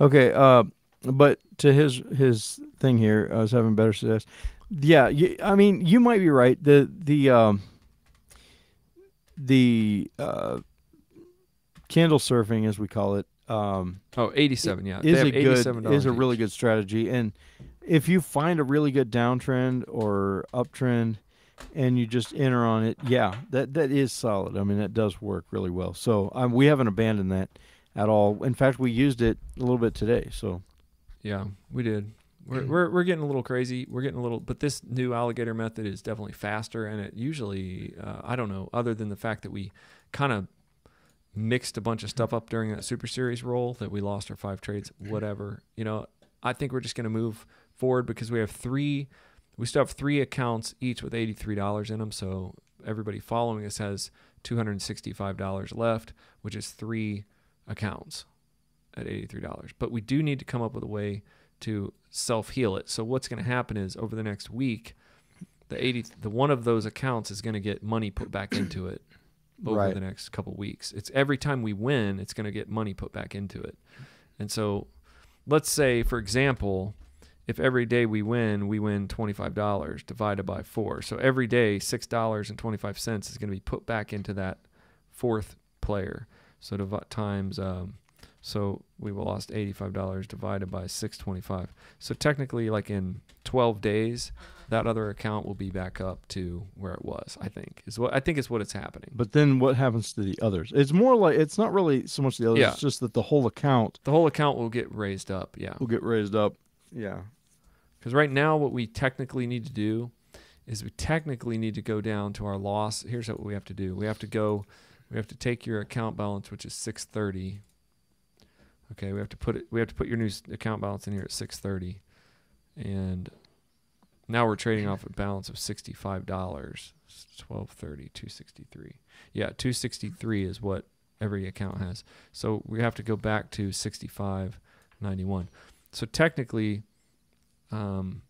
Okay, uh, but to his his thing here, I was having better success. Yeah, you, I mean, you might be right. The the um, the uh, candle surfing, as we call it. Um, oh, eighty-seven, yeah. Is, a, good, is a really good strategy. And if you find a really good downtrend or uptrend and you just enter on it, yeah, that, that is solid. I mean, that does work really well. So um, we haven't abandoned that at all. In fact, we used it a little bit today. So yeah, we did. We're, we're, we're getting a little crazy. We're getting a little, but this new alligator method is definitely faster. And it usually, uh, I don't know, other than the fact that we kind of mixed a bunch of stuff up during that super series roll that we lost our five trades, whatever, you know, I think we're just going to move forward because we have three, we still have three accounts each with eighty-three dollars in them. So everybody following us has two hundred sixty-five dollars left, which is three accounts at eighty-three dollars. But we do need to come up with a way to self-heal it. So what's going to happen is over the next week, the eighty, the one of those accounts is going to get money put back into it. Over right. the next couple of weeks. It's every time we win, it's going to get money put back into it. And so let's say, for example, if every day we win, we win twenty-five dollars divided by four. So every day, six dollars and twenty-five cents is going to be put back into that fourth player. So times, um, so we lost eighty-five dollars divided by six twenty-five. So technically, like in twelve days, that other account will be back up to where it was. I think is what I think is what it's happening. But then what happens to the others? It's more like it's not really so much the others. Yeah. It's just that the whole account, the whole account will get raised up. Yeah, will get raised up. Yeah, because right now what we technically need to do is we technically need to go down to our loss. Here's what we have to do. We have to go. We have to take your account balance, which is six thirty. Okay, we have to put it. We have to put your new account balance in here at six thirty, and now we're trading off a balance of sixty-five dollars, twelve thirty, two sixty-three. Yeah, two sixty-three is what every account has. So we have to go back to sixty-five ninety-one. So technically, Um,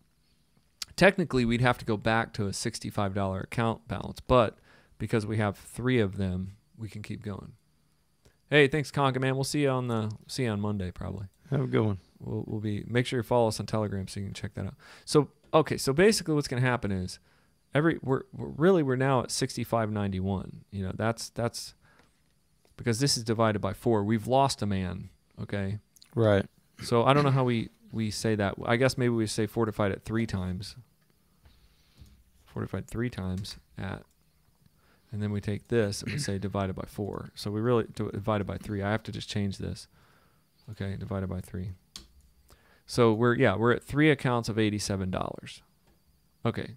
technically, we'd have to go back to a sixty-five dollar account balance, but because we have three of them, we can keep going. Hey, thanks, Conga Man. We'll see you on the see you on Monday probably. Have a good one. We'll, we'll be make sure you follow us on Telegram so you can check that out. So okay, so basically what's going to happen is every we're, we're really we're now at sixty-five ninety-one. You know, that's that's because this is divided by four. We've lost a man, okay? Right. So I don't know how we we say that. I guess maybe we say fortified at three times. Fortified three times at and then we take this and we say divided by four. So we really divided by three. I have to just change this. Okay, divided by three. So we're yeah, we're at three accounts of eighty-seven dollars. Okay.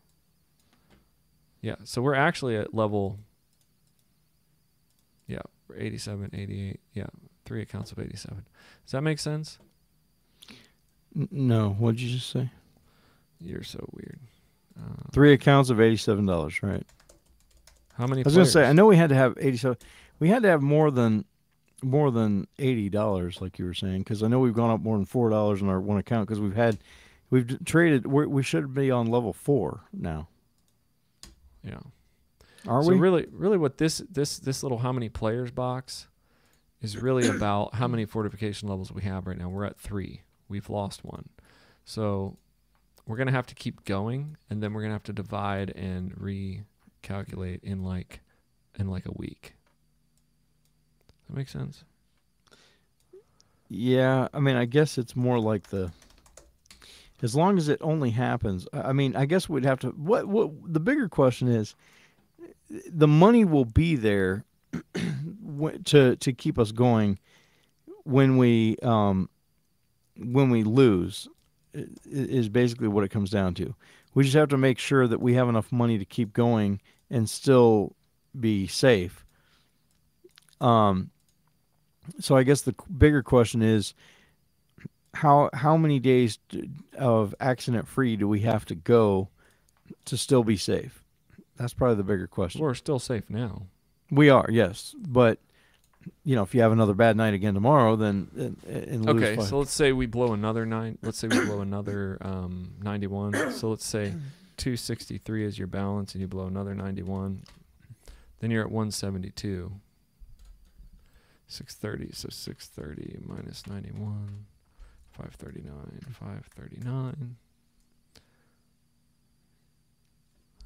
Yeah, so we're actually at level yeah, eighty-seven, eighty-eight. Yeah, three accounts of eighty-seven. Does that make sense? No, what did you just say? You're so weird. Uh, three accounts of eighty-seven dollars, right? How many? I was going to say, I know we had to have eighty-seven. We had to have more than more than eighty dollars, like you were saying, because I know we've gone up more than four dollars in our one account because we've had we've traded. We're, we should be on level four now. Yeah, are so we? Really, really, what this this this little how many players box is really about how many fortification levels we have right now. We're at three. We've lost one, so we're gonna have to keep going, and then we're gonna have to divide and re. calculate in like in like a week. Does that make sense? Yeah, I mean, I guess it's more like the as long as it only happens. I mean, I guess we'd have to what what the bigger question is the money will be there to to keep us going when we um when we lose is basically what it comes down to. We just have to make sure that we have enough money to keep going and still be safe. Um, so I guess the bigger question is, how how many days of accident-free do we have to go to still be safe? That's probably the bigger question. We're still safe now. We are, yes. But, you know, if you have another bad night again tomorrow, then... And, and lose okay, five. So let's say we blow another nine. Let's say we blow another um, ninety-one. So let's say two sixty-three is your balance, and you blow another ninety-one. Then you're at one seventy-two. six thirty, so six thirty minus ninety-one. five thirty-nine, five thirty-nine.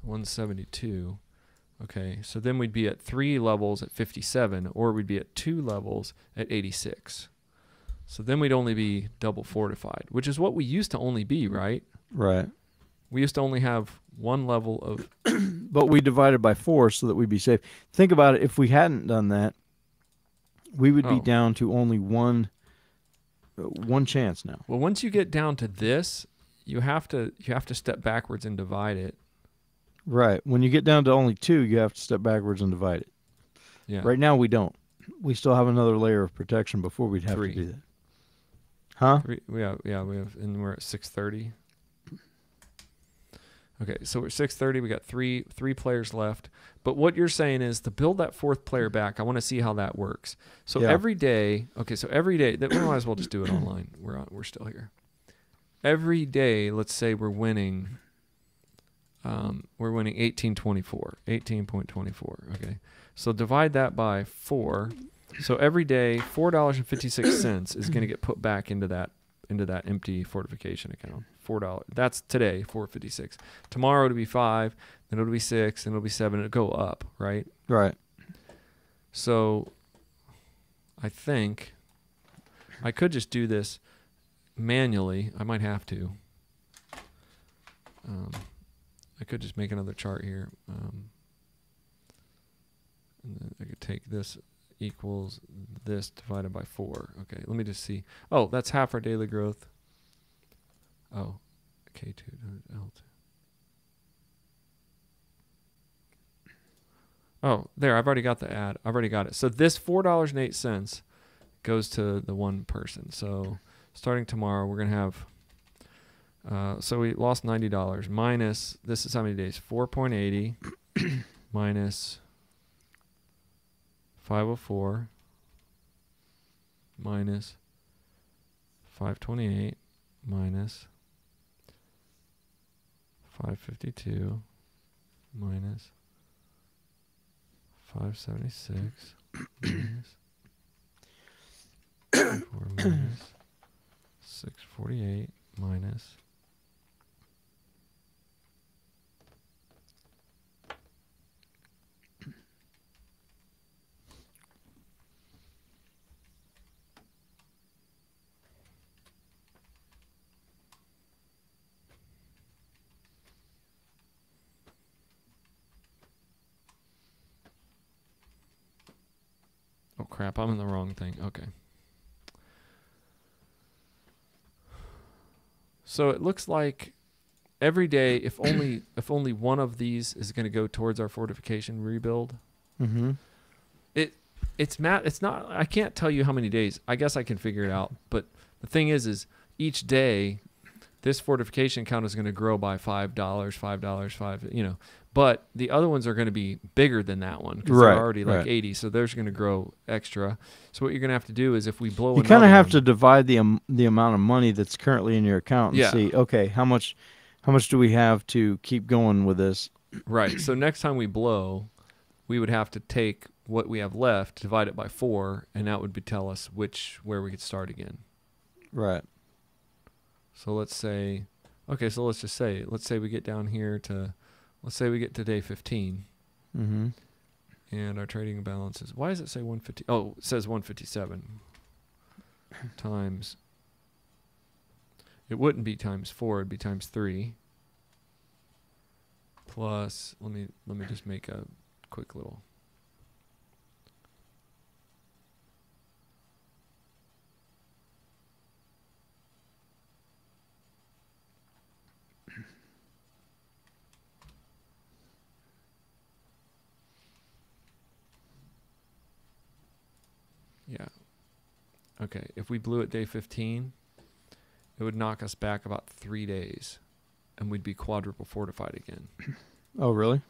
one seventy-two. Okay, so then we'd be at three levels at fifty-seven, or we'd be at two levels at eighty-six. So then we'd only be double fortified, which is what we used to only be, right? Right. We used to only have one level of... But we divided by four so that we'd be safe. Think about it. If we hadn't done that, we would oh. be down to only one, one chance now. Well, once you get down to this, you have to, you have to step backwards and divide it. Right. When you get down to only two, you have to step backwards and divide it. Yeah. Right now, we don't. We still have another layer of protection before we'd have Three. to do that. Huh? Three. We have, yeah, we have, and we're at six thirty. Okay, so we're at six thirty. We got three three players left. But what you're saying is to build that fourth player back, I want to see how that works. So yeah. every day, okay, so every day, that we might as well just do it online. We're on, we're still here. Every day, let's say we're winning... Um, we're winning eighteen twenty-four, eighteen point two four. Okay, so divide that by four. So every day, four dollars and fifty-six cents is going to get put back into that into that empty fortification account. Four dollars. That's today, four fifty-six. Tomorrow it'll be five. Then it'll be six. Then it'll be seven. It'll go up, right? Right. So, I think I could just do this manually. I might have to. Um, I could just make another chart here. Um, and then I could take this equals this divided by four. Okay, let me just see. Oh, that's half our daily growth. Oh, K two, L two. Oh, there, I've already got the ad. I've already got it. So this four dollars and eight cents goes to the one person. So starting tomorrow, we're going to have... Uh, so we lost ninety dollars minus, this is how many days, four point eight zero minus five oh four minus five twenty-eight minus five fifty-two minus five seventy-six minus four minus six forty-eight minus crap, I'm in the wrong thing. Okay. So it looks like every day, if only if only one of these is going to go towards our fortification rebuild. Mm-hmm. It it's Matt. It's not. I can't tell you how many days. I guess I can figure it out. But the thing is, is each day, this fortification count is going to grow by five dollars, five dollars, five. You know. But the other ones are going to be bigger than that one because right, they're already like right. eighty, so they're going to grow extra. So what you're going to have to do is if we blow, you kind of have one, to divide the um, the amount of money that's currently in your account and yeah. see, okay, how much how much do we have to keep going with this? Right. So next time we blow, we would have to take what we have left, divide it by four, and that would be tell us which where we could start again. Right. So let's say, okay, so let's just say, let's say we get down here to. Let's say we get to day fifteen, mm-hmm. and our trading balance is, why does it say one fifty? Oh, it says one fifty-seven times, it wouldn't be times four, it'd be times three, plus, let me, let me just make a quick little, yeah. Okay, if we blew at day fifteen, it would knock us back about three days, and we'd be quadruple fortified again. Oh, really?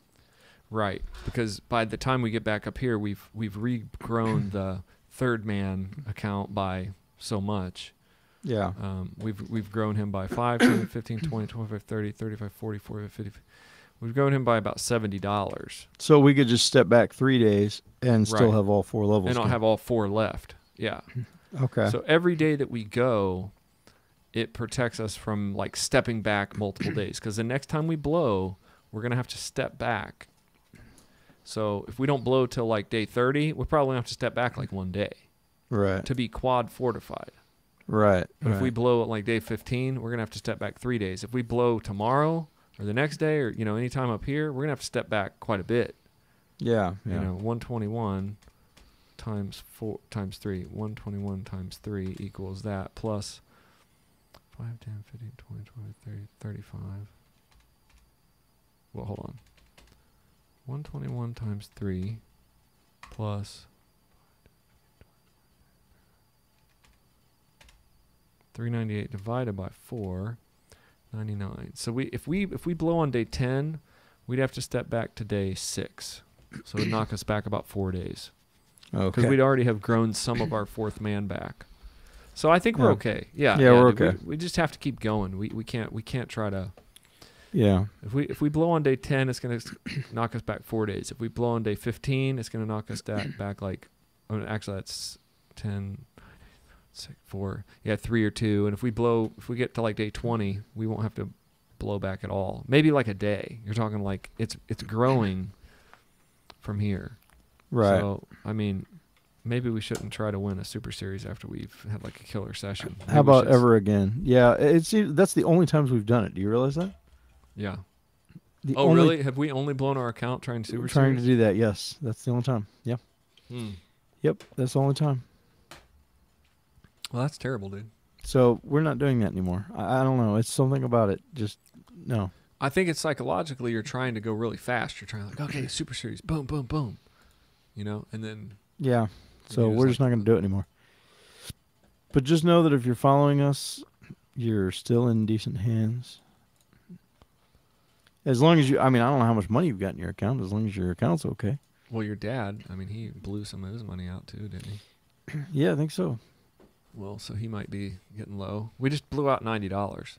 Right, because by the time we get back up here, we've we've regrown the third man account by so much. Yeah. Um, we've we've grown him by five, ten, fifteen, twenty, twenty-five, thirty, thirty-five, forty, forty, fifty. We've grown him by about seventy dollars. So we could just step back three days and still right. have all four levels. And I'll have all four left. Yeah. Okay. So every day that we go, it protects us from like stepping back multiple days. Because the next time we blow, we're gonna have to step back. So if we don't blow till like day thirty, we're probably gonna have to step back like one day. Right. To be quad fortified. Right. But right. if we blow at like day fifteen, we're gonna have to step back three days. If we blow tomorrow or the next day, or you know, any time up here, we're gonna have to step back quite a bit. Yeah, you yeah. know, one twenty-one times four times three, one twenty-one times three equals that plus five, ten, fifteen, twenty, twenty, thirty, thirty-five. Well, hold on. one twenty-one times three plus three ninety-eight divided by four. ninety-nine. So we if we if we blow on day ten, we'd have to step back to day six. So it'd knock us back about four days. Okay. Because we'd already have grown some of our fourth man back. So I think we're yeah. okay. Yeah. Yeah, yeah we're dude, okay. We, we just have to keep going. We we can't we can't try to. Yeah. If we if we blow on day ten, it's gonna knock us back four days. If we blow on day fifteen, it's gonna knock us back back like, I mean, actually that's ten. Four, yeah, three or two, and if we blow, if we get to like day twenty, we won't have to blow back at all. Maybe like a day. You're talking like it's it's growing from here, right? So I mean, maybe we shouldn't try to win a super series after we've had like a killer session. Maybe How about ever again? Yeah, it's that's the only times we've done it. Do you realize that? Yeah. The oh, really? Have we only blown our account trying to super trying series? to do that? Yes, that's the only time. Yeah. Hmm. Yep, that's the only time. Well, that's terrible, dude. So we're not doing that anymore. I, I don't know. It's something about it. Just, no. I think it's psychologically you're trying to go really fast. You're trying to like, okay, super series, boom, boom, boom. You know, and then. Yeah. So we're just like, not going to do it anymore. But just know that if you're following us, you're still in decent hands. As long as you, I mean, I don't know how much money you've got in your account, as long as your account's okay. Well, your dad, I mean, he blew some of his money out too, didn't he? Yeah, I think so. Well, so he might be getting low. We just blew out ninety dollars.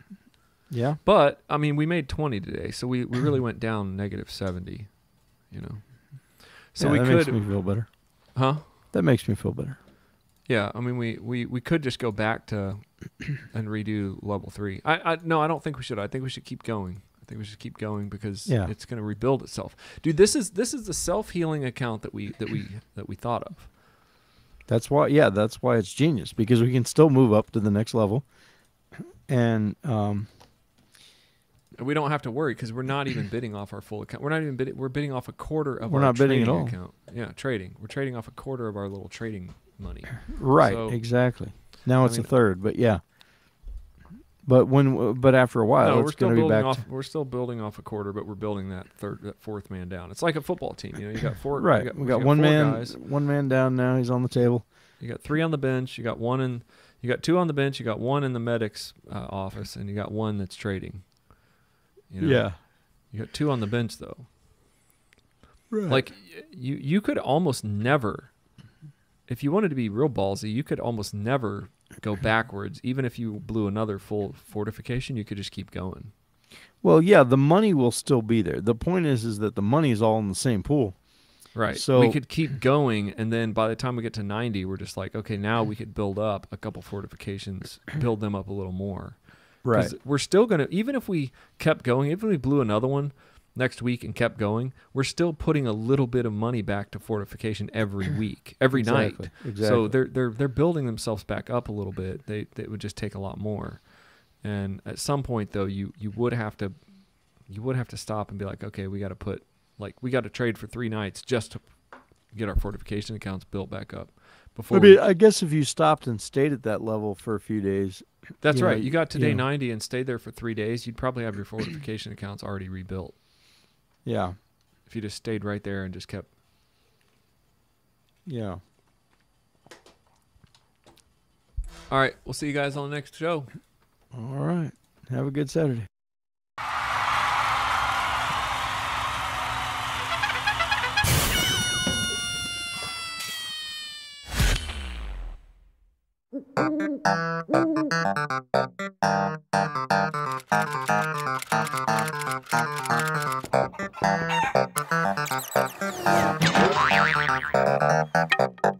Yeah. But I mean, we made twenty today, so we, we really went down negative seventy. You know. So yeah, we that could. That makes me feel better. Huh? That makes me feel better. Yeah, I mean, we we we could just go back to and redo level three. I I no, I don't think we should. I think we should keep going. I think we should keep going because yeah. it's going to rebuild itself, dude. This is this is the self-healing account that we that we that we thought of. That's why, yeah, that's why it's genius, because we can still move up to the next level, and um, we don't have to worry because we're not even bidding off our full account. We're not even bidding. We're bidding off a quarter of we're our not trading bidding at all. account. Yeah, trading. We're trading off a quarter of our little trading money. Right. So, exactly. Now I it's mean, a third, but yeah. But when, but after a while, no, it's going to be back. Off, to... We're still building off a quarter, but we're building that third, that fourth man down. It's like a football team, you know. You got four. Right. You got, we got, got one man, guys. one man down now. He's on the table. You got three on the bench. You got one in. You got two on the bench. You got one in the medics uh, office, and you got one that's trading. You know? Yeah. You got two on the bench though. Right. Like you, you could almost never, if you wanted to be real ballsy, you could almost never go backwards. Even if you blew another full fortification, you could just keep going. Well, yeah, the money will still be there. The point is is that the money is all in the same pool. Right. So we could keep going, and then by the time we get to ninety, we're just like, okay, now we could build up a couple fortifications, build them up a little more. Right. We're still going to, even if we kept going, even if we blew another one next week and kept going, we're still putting a little bit of money back to fortification every week, every exactly, night. Exactly. So they're they're they're building themselves back up a little bit. They they would just take a lot more. And at some point though, you you would have to you would have to stop and be like, okay, we got to put like we got to trade for three nights just to get our fortification accounts built back up. Before I mean, we, I guess if you stopped and stayed at that level for a few days. That's you right. Know, you got to day you know. ninety and stayed there for three days. You'd probably have your fortification accounts already rebuilt. Yeah, if you just stayed right there and just kept. Yeah. All right, we'll see you guys on the next show. All right, have a good Saturday. Thank you.